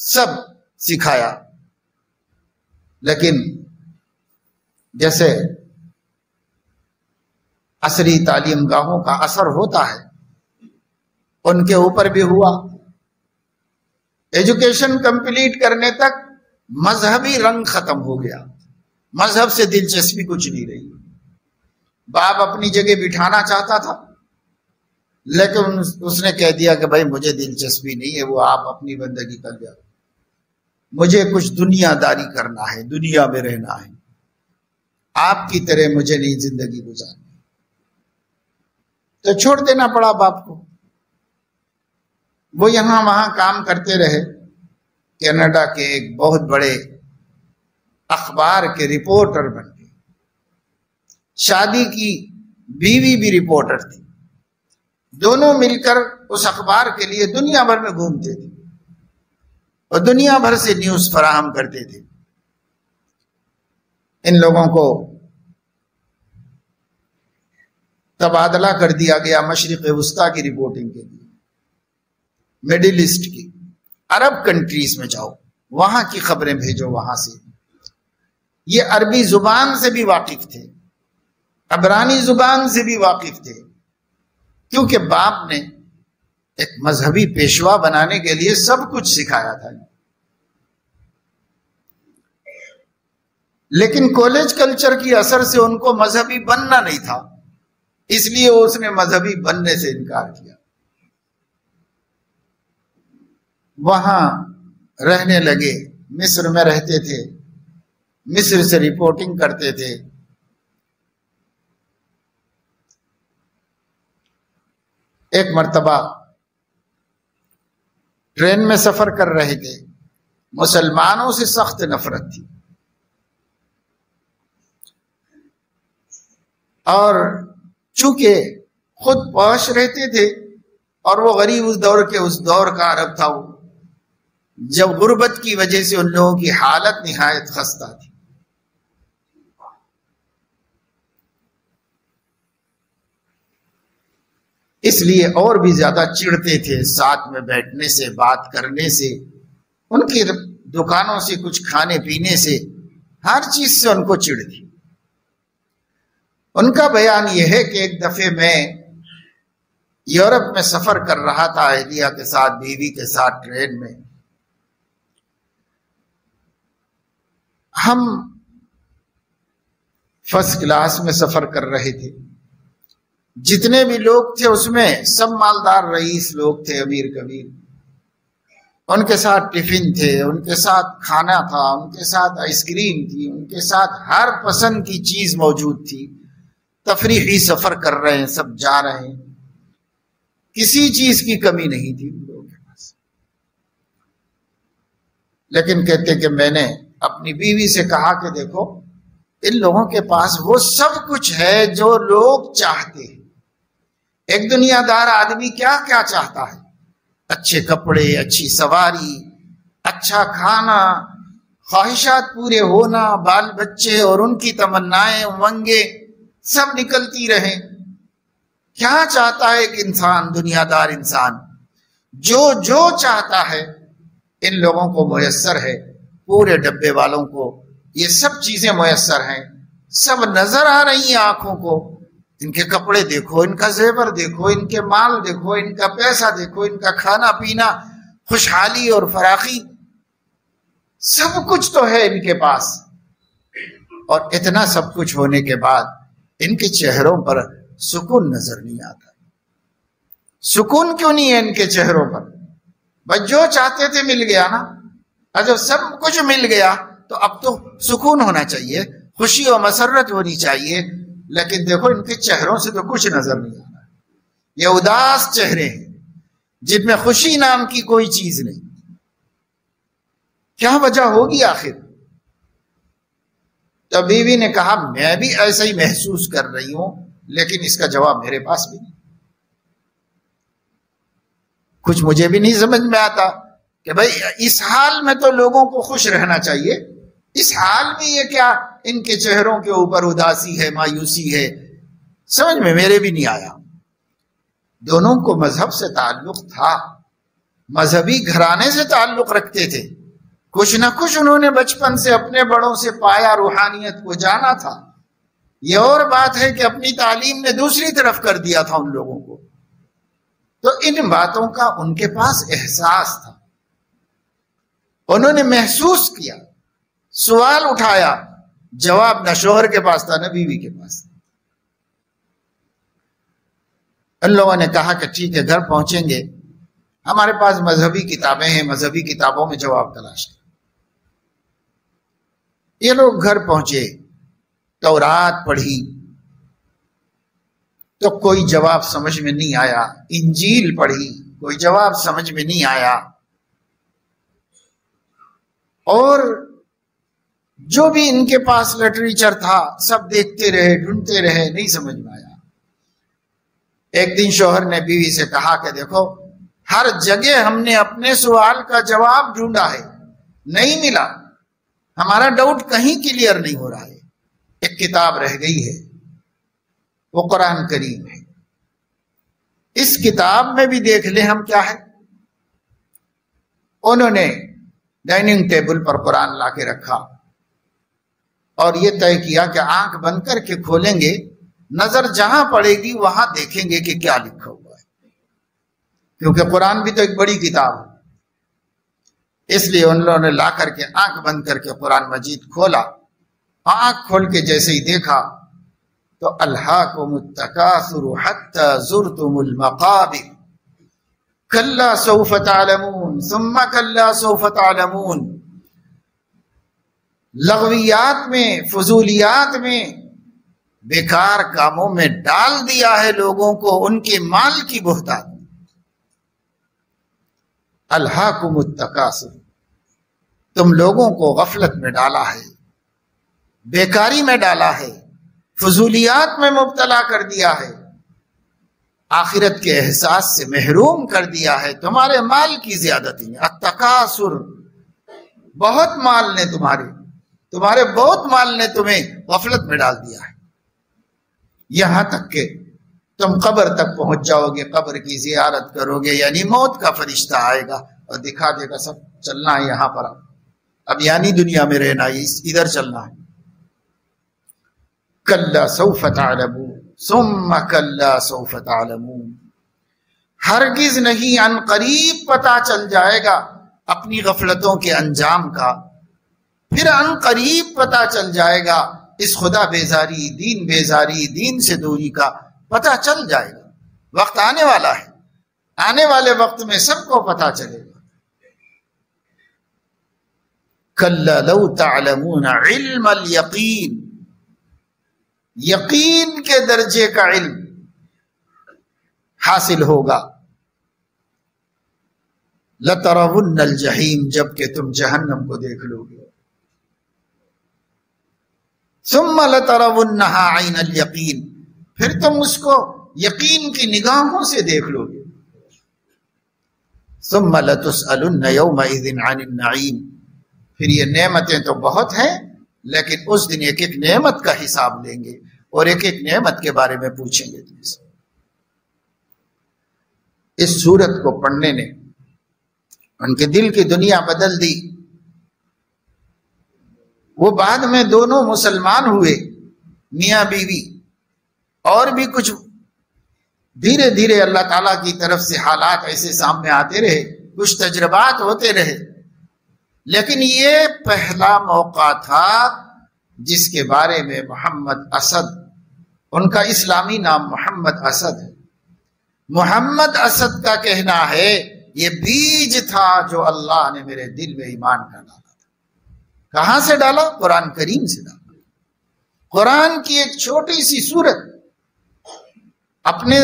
सब सिखाया। लेकिन जैसे असरी तालीम गाहों का असर होता है, उनके ऊपर भी हुआ। एजुकेशन कंप्लीट करने तक मजहबी रंग खत्म हो गया, मजहब से दिलचस्पी कुछ नहीं रही। बाप अपनी जगह बिठाना चाहता था, लेकिन उसने कह दिया कि भाई मुझे दिलचस्पी नहीं है वो, आप अपनी बंदगी कर जाओ, मुझे कुछ दुनियादारी करना है, दुनिया में रहना है, आपकी तरह मुझे नहीं जिंदगी गुजारनी। तो छोड़ देना पड़ा बाप को। वो यहाँ वहाँ काम करते रहे, कनाडा के एक बहुत बड़े अखबार के रिपोर्टर बन गए, शादी की बीवी भी रिपोर्टर थी, दोनों मिलकर उस अखबार के लिए दुनिया भर में घूमते थे और दुनिया भर से न्यूज़ फराहम करते थे। इन लोगों को तबादला कर दिया गया मशरिक़ वस्ता की रिपोर्टिंग के लिए, मिडिल ईस्ट की, अरब कंट्रीज में जाओ, वहां की खबरें भेजो वहां से। ये अरबी जुबान से भी वाकिफ थे, अबरानी जुबान से भी वाकिफ थे, क्योंकि बाप ने एक मजहबी पेशवा बनाने के लिए सब कुछ सिखाया था। लेकिन कॉलेज कल्चर की असर से उनको मजहबी बनना नहीं था, इसलिए उसने मजहबी बनने से इनकार किया। वहां रहने लगे, मिस्र में रहते थे, मिस्र से रिपोर्टिंग करते थे। एक मर्तबा ट्रेन में सफर कर रहे थे, मुसलमानों से सख्त नफरत थी, और चूंकि खुद पहुंच रहते थे और वो गरीब उस दौर का अरब था, वो जब गुर्बत की वजह से उन लोगों की हालत निहायत खस्ता थी। इसलिए और भी ज्यादा चिढ़ते थे, साथ में बैठने से, बात करने से, उनकी दुकानों से कुछ खाने पीने से, हर चीज से उनको चिढ़ थी। उनका बयान यह है कि एक दफे मैं यूरोप में सफर कर रहा था एलिया के साथ, बीवी के साथ, ट्रेन में। हम फर्स्ट क्लास में सफर कर रहे थे, जितने भी लोग थे उसमें सब मालदार रईस लोग थे, अमीर कबीर। उनके साथ टिफिन थे, उनके साथ खाना था, उनके साथ आइसक्रीम थी, उनके साथ हर पसंद की चीज मौजूद थी। तफरीही सफर कर रहे हैं, सब जा रहे हैं, किसी चीज की कमी नहीं थी उन लोगों के पास। लेकिन कहते कि मैंने अपनी बीवी से कहा कि देखो इन लोगों के पास वो सब कुछ है जो लोग चाहते हैं। एक दुनियादार आदमी क्या क्या चाहता है? अच्छे कपड़े, अच्छी सवारी, अच्छा खाना, ख्वाहिशात पूरे होना, बाल बच्चे और उनकी तमन्नाएं, उमंगे सब निकलती रहे। क्या चाहता है एक इंसान, दुनियादार इंसान? जो जो चाहता है इन लोगों को मुयस्सर है। पूरे डब्बे वालों को ये सब चीजें मुयस्सर हैं, सब नजर आ रही हैं आंखों को। इनके कपड़े देखो, इनका जेवर देखो, इनके माल देखो, इनका पैसा देखो, इनका खाना पीना, खुशहाली और फराखी, सब कुछ तो है इनके पास। और इतना सब कुछ होने के बाद इनके चेहरों पर सुकून नजर नहीं आता। सुकून क्यों नहीं है इनके चेहरों पर? बस जो चाहते थे मिल गया ना, और जब सब कुछ मिल गया तो अब तो सुकून होना चाहिए, खुशी और मसरत होनी चाहिए, लेकिन देखो इनके चेहरों से तो कुछ नजर नहीं आ रहा। ये उदास चेहरे हैं जिनमें खुशी नाम की कोई चीज नहीं। क्या वजह होगी आखिर? तो बीवी ने कहा मैं भी ऐसा ही महसूस कर रही हूं, लेकिन इसका जवाब मेरे पास भी नहीं, कुछ मुझे भी नहीं समझ में आता कि भाई इस हाल में तो लोगों को खुश रहना चाहिए, इस हाल में ये क्या इनके चेहरों के ऊपर उदासी है, मायूसी है, समझ में मेरे भी नहीं आया। दोनों को मजहब से ताल्लुक था, मजहबी घराने से ताल्लुक रखते थे, कुछ ना कुछ उन्होंने बचपन से अपने बड़ों से पाया, रूहानियत को जाना था। ये और बात है कि अपनी तालीम ने दूसरी तरफ कर दिया था उन लोगों को, तो इन बातों का उनके पास एहसास था। उन्होंने महसूस किया, सवाल उठाया, जवाब न शोहर के पास था न बीवी के पास। उन लोगों ने कहा कि ठीक है, घर पहुंचेंगे, हमारे पास मजहबी किताबें हैं, मजहबी किताबों में जवाब तलाश कर। ये लोग घर पहुंचे, तौरात पढ़ी तो कोई जवाब समझ में नहीं आया, इंजील पढ़ी कोई जवाब समझ में नहीं आया, और जो भी इनके पास लिटरेचर था सब देखते रहे, ढूंढते रहे, नहीं समझ में आया। एक दिन शौहर ने बीवी से कहा कि देखो हर जगह हमने अपने सवाल का जवाब ढूंढा है, नहीं मिला, हमारा डाउट कहीं क्लियर नहीं हो रहा है। एक किताब रह गई है, वो कुरान करीम है, इस किताब में भी देख ले हम क्या है। उन्होंने डाइनिंग टेबल पर कुरान लाके रखा और ये तय किया कि आंख बंद करके खोलेंगे, नजर जहां पड़ेगी वहां देखेंगे कि क्या लिखा हुआ है, क्योंकि कुरान भी तो एक बड़ी किताब है। इसलिए उन लोगों ने ला करके आंख बंद करके कुरान मजीद खोला, आंख खोल के जैसे ही देखा तो अल्हाकुमुत तकासुरु हत्ता जुरतुमुल मकाबिर कल्ला सौफ तालमून सुम्मा कल्ला सौफ तालमून। लग़वियात में, फजूलियात में, बेकार कामों में डाल दिया है लोगों को, उनके माल की बहुतात। अल्हाकुमुत तकासुर, तुम लोगों को गफलत में डाला है, बेकारी में डाला है, फजूलियात में मुब्तला कर दिया है, आखिरत के एहसास से महरूम कर दिया है, तुम्हारे माल की ज्यादती है। अत्तकासुर, बहुत माल ने तुम्हारे बहुत माल ने तुम्हें गफलत में डाल दिया है, यहां तक के तुम कब्र तक पहुंच जाओगे, कब्र की जियारत करोगे, यानी मौत का फरिश्ता आएगा और दिखा देगा सब चलना है यहां पर, अब यानी दुनिया में रहना है, इधर चलना है। कल्ला सौफ तालमून सुम्मा कल्ला सौफ तालमून, हरगिज नहीं, अनकरीब पता चल जाएगा अपनी गफलतों के अंजाम का, फिर अनकरीब पता चल जाएगा इस खुदा बेजारी, दीन बेजारी, दीन से दूरी का पता चल जाएगा। वक्त आने वाला है, आने वाले वक्त में सबको पता चलेगा। कल्ला लौ तालमून इल्मल यकीन, यकीन के दर्जे का इल्म हासिल होगा। लतरवुन्नल जहीम, जबकि तुम जहन्नम को देख लोगे। सुम्मा लतरवुन्नहा ऐनल यकीन, फिर तुम उसको यकीन की निगाहों से देख लोगे। सुम्मा लतुस्अलुन्न यौम इज़िन अनिन नईम, फिर ये नेमतें तो बहुत हैं लेकिन उस दिन एक एक नेमत का हिसाब लेंगे और एक एक नेमत के बारे में पूछेंगे तुमसे। इस सूरत को पढ़ने ने उनके दिल की दुनिया बदल दी। वो बाद में दोनों मुसलमान हुए, मियाँ बीवी, और भी कुछ धीरे धीरे अल्लाह ताला की तरफ से हालात ऐसे सामने आते रहे, कुछ तजुर्बात होते रहे, लेकिन ये पहला मौका था जिसके बारे में मोहम्मद असद, उनका इस्लामी नाम मोहम्मद असद है, मोहम्मद असद का कहना है ये बीज था जो अल्लाह ने मेरे दिल में ईमान का डाला था। कहाँ से डाला? कुरान करीम से डाला। कुरान की एक छोटी सी सूरत अपने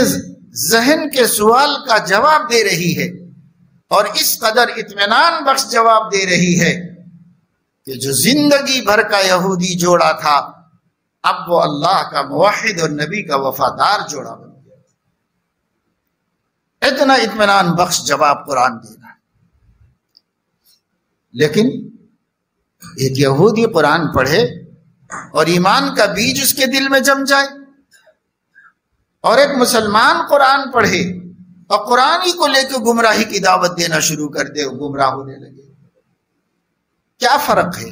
जहन के सवाल का जवाब दे रही है और इस कदर इत्मीनान बख्श जवाब दे रही है कि जो जिंदगी भर का यहूदी जोड़ा था अब वो अल्लाह का मुवाहिद और नबी का वफादार जोड़ा बन गया। इतना इत्मीनान बख्श जवाब कुरान दे रहा है। लेकिन एक यहूदी कुरान पढ़े और ईमान का बीज उसके दिल में जम जाए, और एक मुसलमान कुरान पढ़े और कुरान ही को लेकर गुमराही की दावत देना शुरू कर दे, गुमराह होने लगे। क्या फर्क है?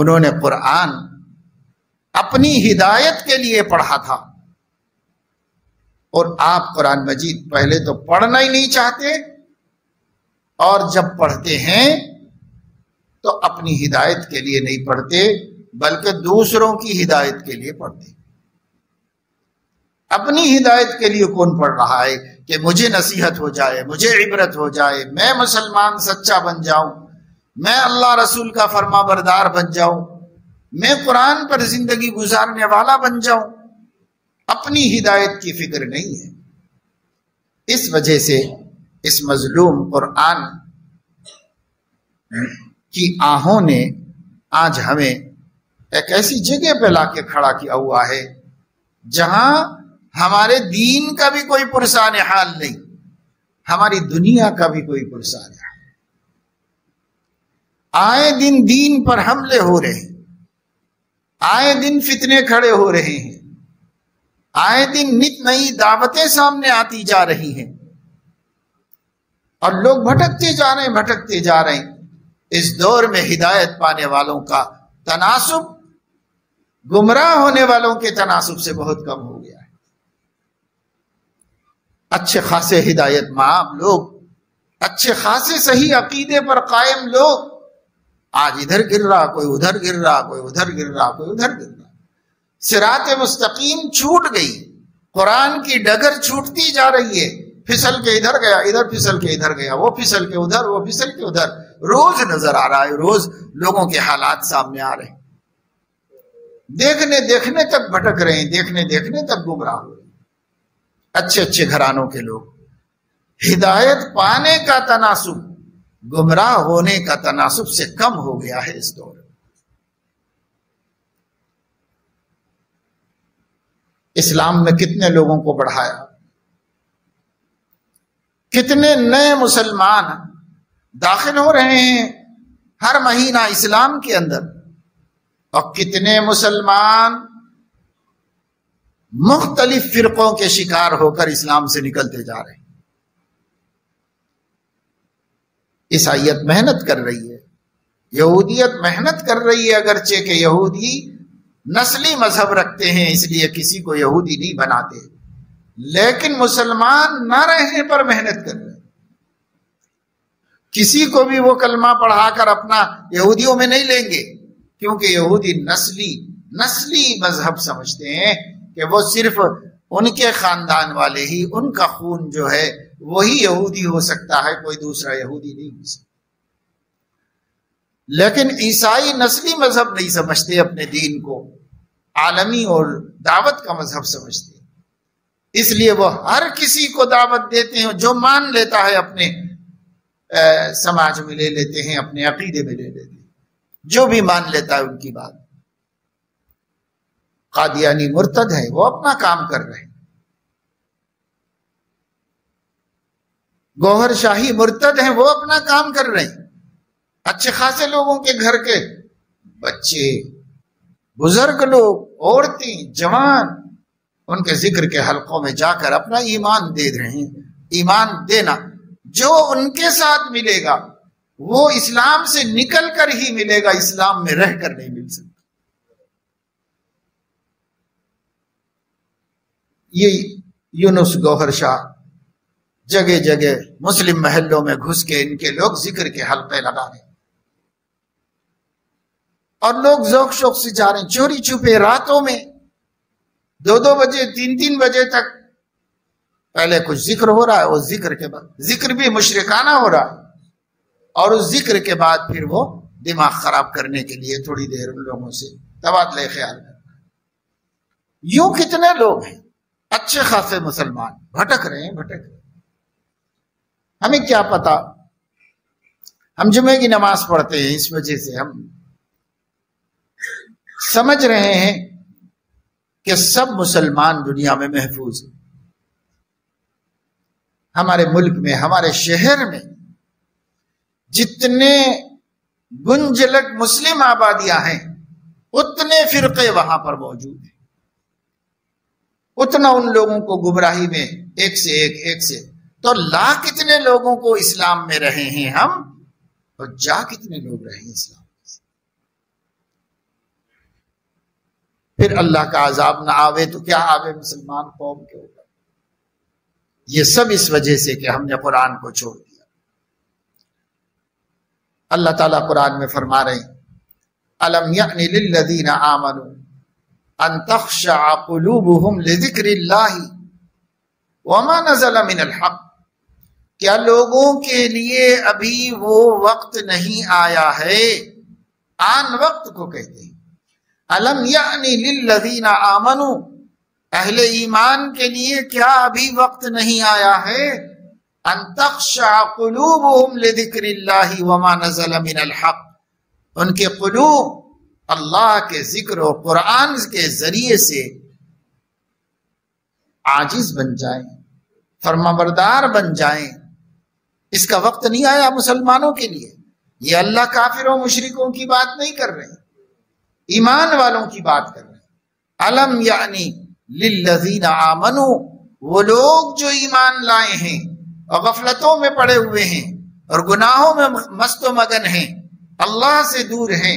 उन्होंने कुरान अपनी हिदायत के लिए पढ़ा था, और आप कुरान मजीद पहले तो पढ़ना ही नहीं चाहते, और जब पढ़ते हैं तो अपनी हिदायत के लिए नहीं पढ़ते बल्कि दूसरों की हिदायत के लिए पढ़ते। अपनी हिदायत के लिए कौन पढ़ रहा है कि मुझे नसीहत हो जाए, मुझे इबरत हो जाए, मैं मुसलमान सच्चा बन जाऊं, मैं अल्लाह रसूल का फरमाबरदार बन जाऊं, मैं कुरान पर जिंदगी गुजारने वाला बन जाऊं। अपनी हिदायत की फिक्र नहीं है। इस वजह से इस मजलूम कुरान की आहों ने आज हमें एक ऐसी जगह पे लाके खड़ा किया हुआ है जहां हमारे दीन का भी कोई पुरसान हाल नहीं, हमारी दुनिया का भी कोई पुरसान हाल। आए दिन दीन पर हमले हो रहे हैं, आए दिन फितने खड़े हो रहे हैं, आए दिन नित नई दावतें सामने आती जा रही हैं, और लोग भटकते जा रहे हैं। इस दौर में हिदायत पाने वालों का तनासुब गुमराह होने वालों के तनासुब से बहुत कम हो गया है। अच्छे खासे हिदायत माब लोग, अच्छे खासे सही अकीदे पर कायम लोग आज इधर गिर रहा, कोई उधर गिर रहा, कोई उधर गिर रहा, कोई उधर गिर रहा। सिराते मुस्तकीम छूट गई, कुरान की डगर छूटती जा रही है, फिसल के इधर गया, इधर फिसल के इधर गया, वो फिसल के उधर, वो फिसल के उधर। रोज नजर आ रहा है, रोज लोगों के हालात सामने आ रहे हैं। देखने तक भटक रहे हैं, देखने तक गुमराह हो रहे हैं। अच्छे अच्छे घरानों के लोग, हिदायत पाने का तनासुब गुमराह होने का तनासुब से कम हो गया है इस दौर में। इस्लाम ने कितने लोगों को बढ़ाया, कितने नए मुसलमान दाखिल हो रहे हैं हर महीना इस्लाम के अंदर, और कितने मुसलमान मुख्तलिफ फिरकों के शिकार होकर इस्लाम से निकलते जा रहे हैं। ईसाइयत मेहनत कर रही है, यहूदियत मेहनत कर रही है, अगरचे के यहूदी नस्ली मजहब रखते हैं इसलिए किसी को यहूदी नहीं बनाते, लेकिन मुसलमान ना रहने पर मेहनत कर रहे हैं। किसी को भी वो कलमा पढ़ाकर अपना यहूदियों में नहीं लेंगे, क्योंकि यहूदी नस्ली मजहब समझते हैं कि वो सिर्फ उनके खानदान वाले ही, उनका खून जो है वही यहूदी हो सकता है, कोई दूसरा यहूदी नहीं हो सकता। लेकिन ईसाई नस्ली मजहब नहीं समझते, अपने दीन को आलमी और दावत का मजहब समझते, इसलिए वो हर किसी को दावत देते हैं। जो मान लेता है अपने समाज में ले लेते हैं, अपने अकीदे में ले लेते हैं, जो भी मान लेता है उनकी बात। कादियानी मुर्तद है, वो अपना काम कर रहे हैं। गोहर शाही मुर्तद है, वो अपना काम कर रहे हैं। अच्छे खासे लोगों के घर के बच्चे, बुजुर्ग लोग, औरतें, जवान उनके जिक्र के हलकों में जाकर अपना ईमान दे रहे हैं। ईमान देना जो उनके साथ मिलेगा वो इस्लाम से निकल कर ही मिलेगा, इस्लाम में रहकर नहीं मिल सकता। ये यूनुस गौहर शाह जगह जगह मुस्लिम महलों में घुस के इनके लोग जिक्र के हलके लगा रहे और लोग ज़ौक़ शौक़ से जा रहे हैं। चोरी छुपे रातों में 2-2 बजे 3-3 बजे तक पहले कुछ जिक्र हो रहा है, उस जिक्र के बाद जिक्र भी मुशरिकाना हो रहा है और उस जिक्र के बाद फिर वो दिमाग खराब करने के लिए थोड़ी देर उन लोगों से तबादला ख्याल करना। यूं कितने लोग हैं, अच्छे खासे मुसलमान भटक रहे हैं। हमें क्या पता, हम जुमे की नमाज पढ़ते हैं, इस वजह से हम समझ रहे हैं कि सब मुसलमान दुनिया में महफूज है। हमारे मुल्क में, हमारे शहर में जितने गुंजलक मुस्लिम आबादियां हैं उतने फिरके वहां पर मौजूद हैं, उतना उन लोगों को गुमराही में एक से एक। तो लाख कितने लोगों को इस्लाम में रहे हैं हम, और तो जा कितने लोग रहे हैं इस्लाम में। फिर अल्लाह का आजाब ना आवे तो क्या आवे मुसलमान कौम के ऊपर। ये सब इस वजह से कि हमने कुरान को छोड़ दिया। अल्लाह ताला कुरान में फरमा रहे हैं, अलम यानि लिल्लज़ीना आमनू अन तख्शअ कुलूबुहुम लिज़िक्रिल्लाह वमा नज़ला मिनल हक़। क्या लोगों के लिए अभी वो वक्त नहीं आया है, आन वक्त को कहते हैं। अलम यानि लिल्लज़ीना आमनू, अहले ईमान के लिए क्या अभी वक्त नहीं आया है, अन तख्शअ कुलूबुहुम लिज़िक्रिल्लाह वमा नज़ला मिनल हक़, उनके कुलूब अल्लाह के जिक्र और कुरान के जरिए से आजिज बन जाए, फरमाबरदार बन जाए। इसका वक्त नहीं आया मुसलमानों के लिए। ये अल्लाह काफिरों मुशरिकों की बात नहीं कर रहे, ईमान वालों की बात कर रहे। अलम यानी लिल्लज़ीना आमनू, वो लोग जो ईमान लाए हैं और गफलतों में पड़े हुए हैं और गुनाहों में मस्त मगन हैं, अल्लाह से दूर हैं,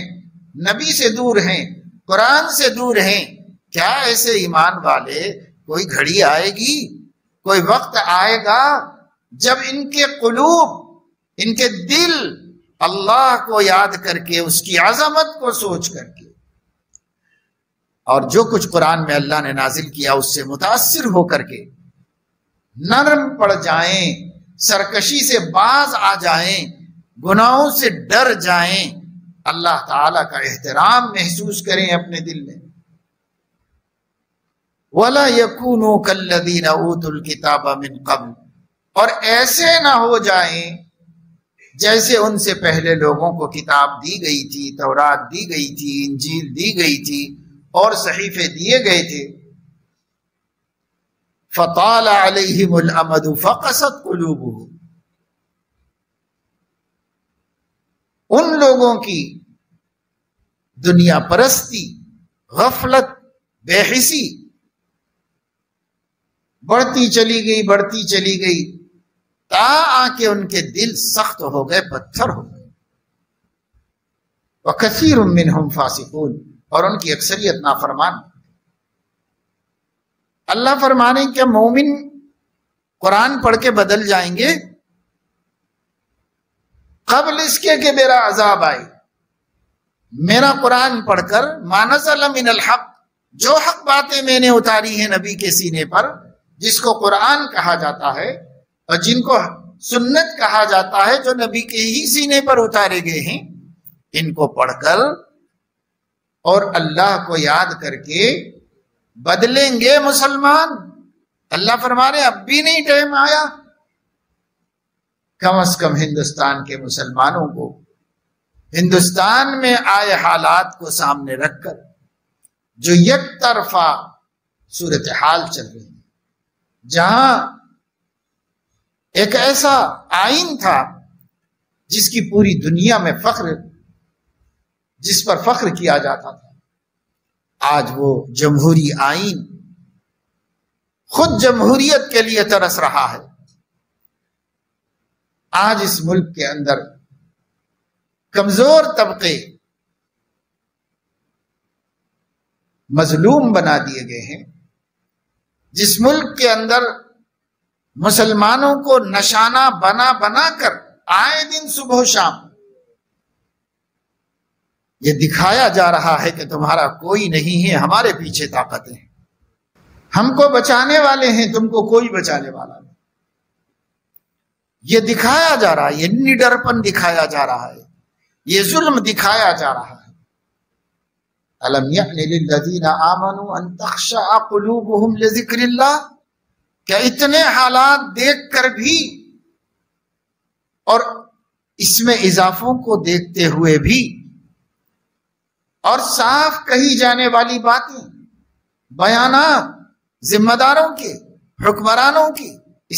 नबी से दूर हैं, कुरान से दूर हैं। क्या ऐसे ईमान वाले, कोई घड़ी आएगी, कोई वक्त आएगा जब इनके कुलूब, इनके दिल अल्लाह को याद करके, उसकी अज़मत को सोच करके और जो कुछ कुरान में अल्लाह ने नाजिल किया उससे मुतासिर होकर के नरम पड़ जाएं, सरकशी से बाज आ जाएं, गुनाहों से डर जाएं, अल्लाह ताला का एहतराम महसूस करें अपने दिल में। वला यकूनु कल्लज़ीना ऊतुल किताबा मिन क़ब्ल, और ऐसे ना हो जाएं जैसे उनसे पहले लोगों को किताब दी गई थी, तौरात दी गई थी, इंजील दी गई थी और सहीफे दिए गए थे। फताल अलैहिमुल अमद फक़सत क़ुलूबुहुम, उन लोगों की दुनिया परस्ती, गफलत, बेहिसी बढ़ती चली गई ता आके उनके दिल सख्त हो गए, पत्थर हो गए। वकसीरुम मिनहुम फासिकून, और उनकी अक्सरियत नाफरमान। अल्लाह फरमाने क्या मोमिन कुरान पढ़ के बदल जाएंगे कबल इसके कि मेरा अजाब आए, मेरा कुरान पढ़कर। मानज़ल मिनल हक, जो हक बातें मैंने उतारी हैं नबी के सीने पर, जिसको कुरान कहा जाता है और जिनको सुन्नत कहा जाता है, जो नबी के ही सीने पर उतारे गए हैं, इनको पढ़कर और अल्लाह को याद करके बदलेंगे मुसलमान। अल्लाह फरमा रहे अब भी नहीं टाइम आया। कम से कम हिंदुस्तान के मुसलमानों को हिंदुस्तान में आए हालात को सामने रखकर जो एक तरफा सूरत हाल चल रही है, जहां एक ऐसा आइन था जिसकी पूरी दुनिया में फख्र, जिस पर फख्र किया जाता था, आज वो जमहूरी आइन खुद जमहूरियत के लिए तरस रहा है। आज इस मुल्क के अंदर कमजोर तबके मजलूम बना दिए गए हैं। जिस मुल्क के अंदर मुसलमानों को निशाना बना बनाकर आए दिन सुबह शाम ये दिखाया जा रहा है कि तुम्हारा कोई नहीं है, हमारे पीछे ताकतें हैं, हमको बचाने वाले हैं, तुमको कोई बचाने वाला नहीं। ये दिखाया जा रहा है, ये निडरपन दिखाया जा रहा है, ये जुल्म दिखाया जा रहा है। अलम यअनि लिल्लज़ीना आमनू अन तख़शअ क़ुलूबुहुम लिज़िक्रिल्लाह, क्या इतने हालात देख कर भी और इसमें इजाफों को देखते हुए भी और साफ कही जाने वाली बातें, बयानात जिम्मेदारों के, हुक्मरानों की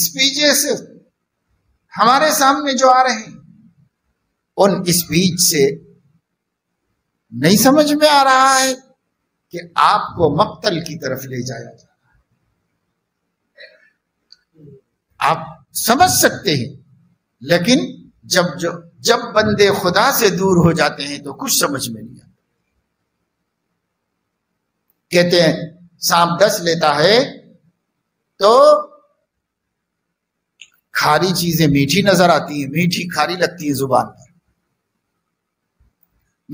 स्पीचेस हमारे सामने जो आ रहे हैं, उन स्पीच से नहीं समझ में आ रहा है कि आपको मक्तल की तरफ ले जाया जा रहा है। आप समझ सकते हैं, लेकिन जब बंदे खुदा से दूर हो जाते हैं तो कुछ समझ में नहीं आता। कहते हैं सांप डस लेता है तो खारी चीजें मीठी नजर आती हैं, मीठी खारी लगती है जुबान पर।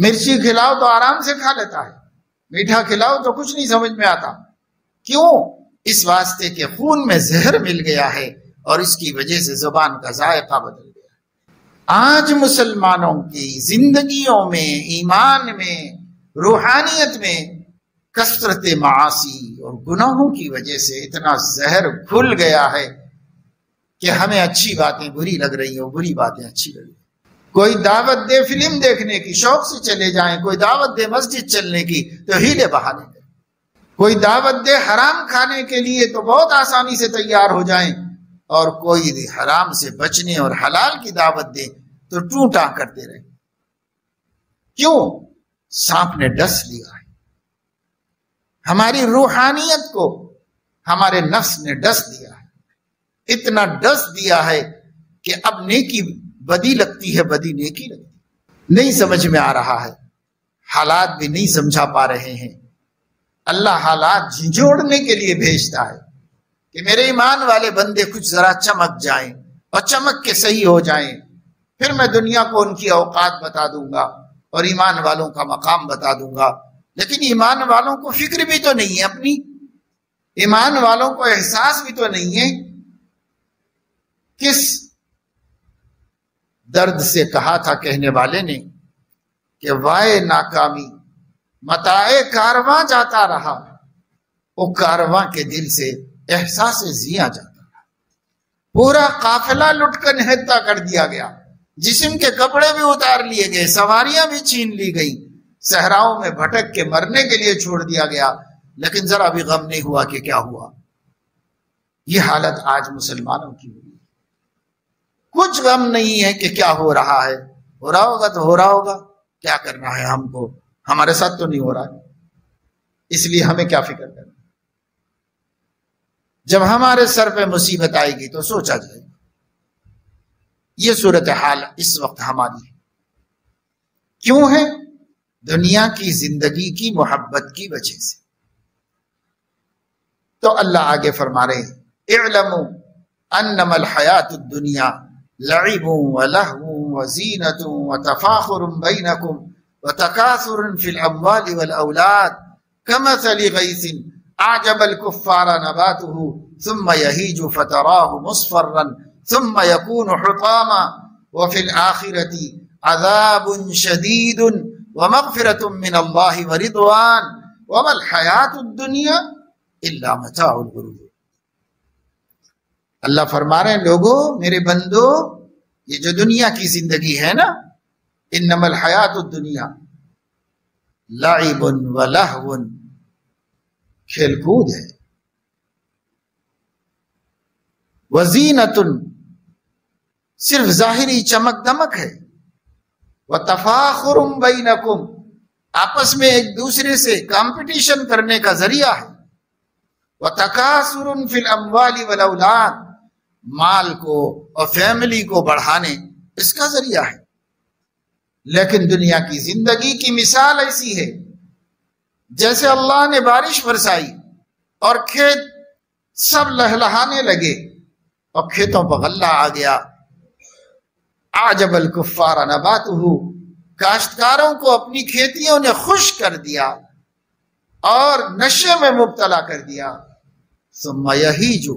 मिर्ची खिलाओ तो आराम से खा लेता है, मीठा खिलाओ तो कुछ नहीं समझ में आता। क्यों? इस वास्ते के खून में जहर मिल गया है और इसकी वजह से जुबान का जायका बदल गया। आज मुसलमानों की जिंदगियों में, ईमान में, रूहानियत में कसरत मासी और गुनाहों की वजह से इतना जहर घुल गया है कि हमें अच्छी बातें बुरी लग रही हो, बुरी बातें अच्छी लग रही हैं। कोई दावत दे फिल्म देखने की, शौक से चले जाएं, कोई दावत दे मस्जिद चलने की तो हीले बहाने दे, कोई दावत दे हराम खाने के लिए तो बहुत आसानी से तैयार हो जाएं, और कोई हराम से बचने और हलाल की दावत दे तो टूटा करते रहे। क्यों? सांप ने डस लिया है, हमारी रूहानियत को हमारे नफ्स ने डस दिया है। इतना डस दिया है कि अब नेकी बदी लगती है, बदी नेकी लगती है। नहीं समझ में आ रहा है, हालात भी नहीं समझा पा रहे हैं। अल्लाह हालात झिझोड़ने के लिए भेजता है कि मेरे ईमान वाले बंदे कुछ जरा चमक जाएं और चमक के सही हो जाएं, फिर मैं दुनिया को उनकी औकात बता दूंगा और ईमान वालों का मकाम बता दूंगा। लेकिन ईमान वालों को फिक्र भी तो नहीं है अपनी, ईमान वालों को एहसास भी तो नहीं है किस दर्द से कहा था कहने वाले ने कि वाए नाकामी मताए कारवां जाता रहा, वो कारवां के दिल से एहसास जिया जाता रहा। पूरा काफिला लुटकर निहत्ता कर दिया गया, जिस्म के कपड़े भी उतार लिए गए, सवारियां भी छीन ली गई, सहराओं में भटक के मरने के लिए छोड़ दिया गया, लेकिन जरा भी गम नहीं हुआ कि क्या हुआ। ये हालत आज मुसलमानों की हुई, कुछ गम नहीं है कि क्या हो रहा है। हो रहा होगा तो हो रहा होगा, क्या करना है हमको, हमारे साथ तो नहीं हो रहा है, इसलिए हमें क्या फिक्र करना। जब हमारे सर पे मुसीबत आएगी तो सोचा जाएगा। ये सूरत हाल इस वक्त हमारी है। क्यों है? दुनिया की जिंदगी की मोहब्बत की वजह से। तो अल्लाह आगे फरमा रहे हैं, इल्मु अन्नमल हयातुद दुनिया लईबुं व लहवुं व जीनतुं व तफाखुरुं बैनकुम व तकासुरुं फिल अम्वालि वल औलाद कमसलि गैसिन अअजबल कुफ्फार नबातुहु थुम्मा यहीजु फतराहु मुसफररन थुम्मा यकूनु हुतामा व फिल आखिरति अज़ाबुन शदीदुन व मग़फ़िरतुम मिन अल्लाहि व रिदवान व मल हयातुद दुनिया इल्ला मताउल गुरूर। अल्लाह फरमा रहे हैं, लोगों, मेरे बंदो, ये जो दुनिया की जिंदगी है ना, इन्नमल हयातुद दुनिया लइबुन व लहवुन, खेलकूद है। वजीनतुन सिर्फ जाहिरी चमक दमक है। वतफाखुरुम बैनकुम आपस में एक दूसरे से कंपटीशन करने का जरिया है। वतकासुरुन फिल अम्वाली वल औलाद माल को और फैमिली को बढ़ाने इसका जरिया है। लेकिन दुनिया की जिंदगी की मिसाल ऐसी है जैसे अल्लाह ने बारिश बरसाई और खेत सब लहलहाने लगे और खेतों पर गल्ला आ गया। आजबल कुफ्फार नबातुहु काश्तकारों को अपनी खेतियों ने खुश कर दिया और नशे में मुब्तला कर दिया। सुम्मा यहीजु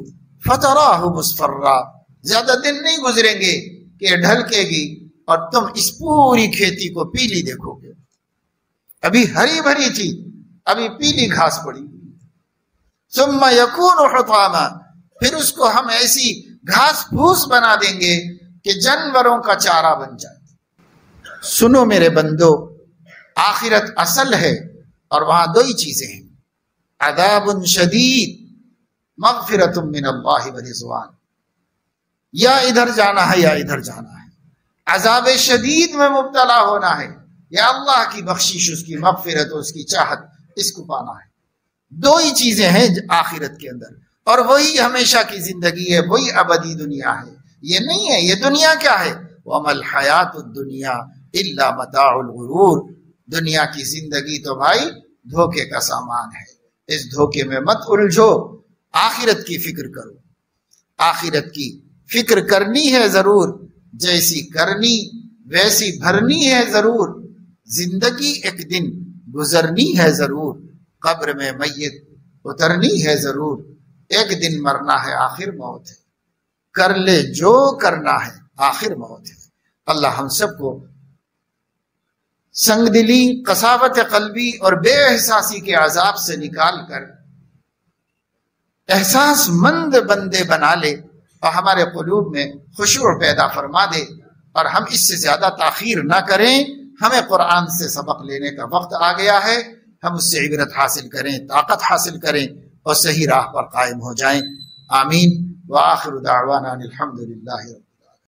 फतराहु मुस्फर्रा ज्यादा दिन नहीं गुजरेंगे कि ढलकेगी और तुम इस पूरी खेती को पीली देखोगे। अभी हरी भरी थी, अभी पीली घास पड़ी। सुम्मा यकूनु हुतामा फिर उसको हम ऐसी घास फूस बना देंगे कि जानवरों का चारा बन जाए। सुनो मेरे बंदो, आखिरत असल है और वहां दो ही चीजें हैं। अदाबुन शदीद मगफिरतुम मिन अल्लाह व रिज़वान, या इधर जाना है या इधर जाना है। अजाब शदीद में मुब्तला होना है या अल्लाह की बख्शिश, उसकी मगफिरत, उसकी चाहत, इसको पाना है। दो ही चीजें हैं आखिरत के अंदर और वही हमेशा की जिंदगी है, वही अबदी दुनिया है। ये नहीं है ये दुनिया क्या है। वमल हयातुद दुनिया इल्ला मताउल गुरूर, दुनिया की जिंदगी तो भाई धोखे का सामान है। इस धोखे में मत उलझो, आखिरत की फिक्र करो। आखिरत की फिक्र करनी है जरूर, जैसी करनी वैसी भरनी है जरूर। जिंदगी एक दिन गुजरनी है जरूर, कब्र में मैयत उतरनी है जरूर। एक दिन मरना है, आखिर मौत है। कर ले जो करना है, आखिर मौत है। अल्लाह हम सबको संगदिली, कसावत कल्बी और बेएहसासी के आजाब से निकाल कर एहसासमंद बंदे बना ले और हमारे कुलूब में खुशूअ पैदा फरमा दे। और हम इससे ज्यादा ताखीर ना करें। हमें कुरान से सबक लेने का वक्त आ गया है। हम उससे इबरत हासिल करें, ताकत हासिल करें और सही राह पर कायम हो जाएं। आमीन व आखिर दावाना अनिल हम्दुलिल्लाह।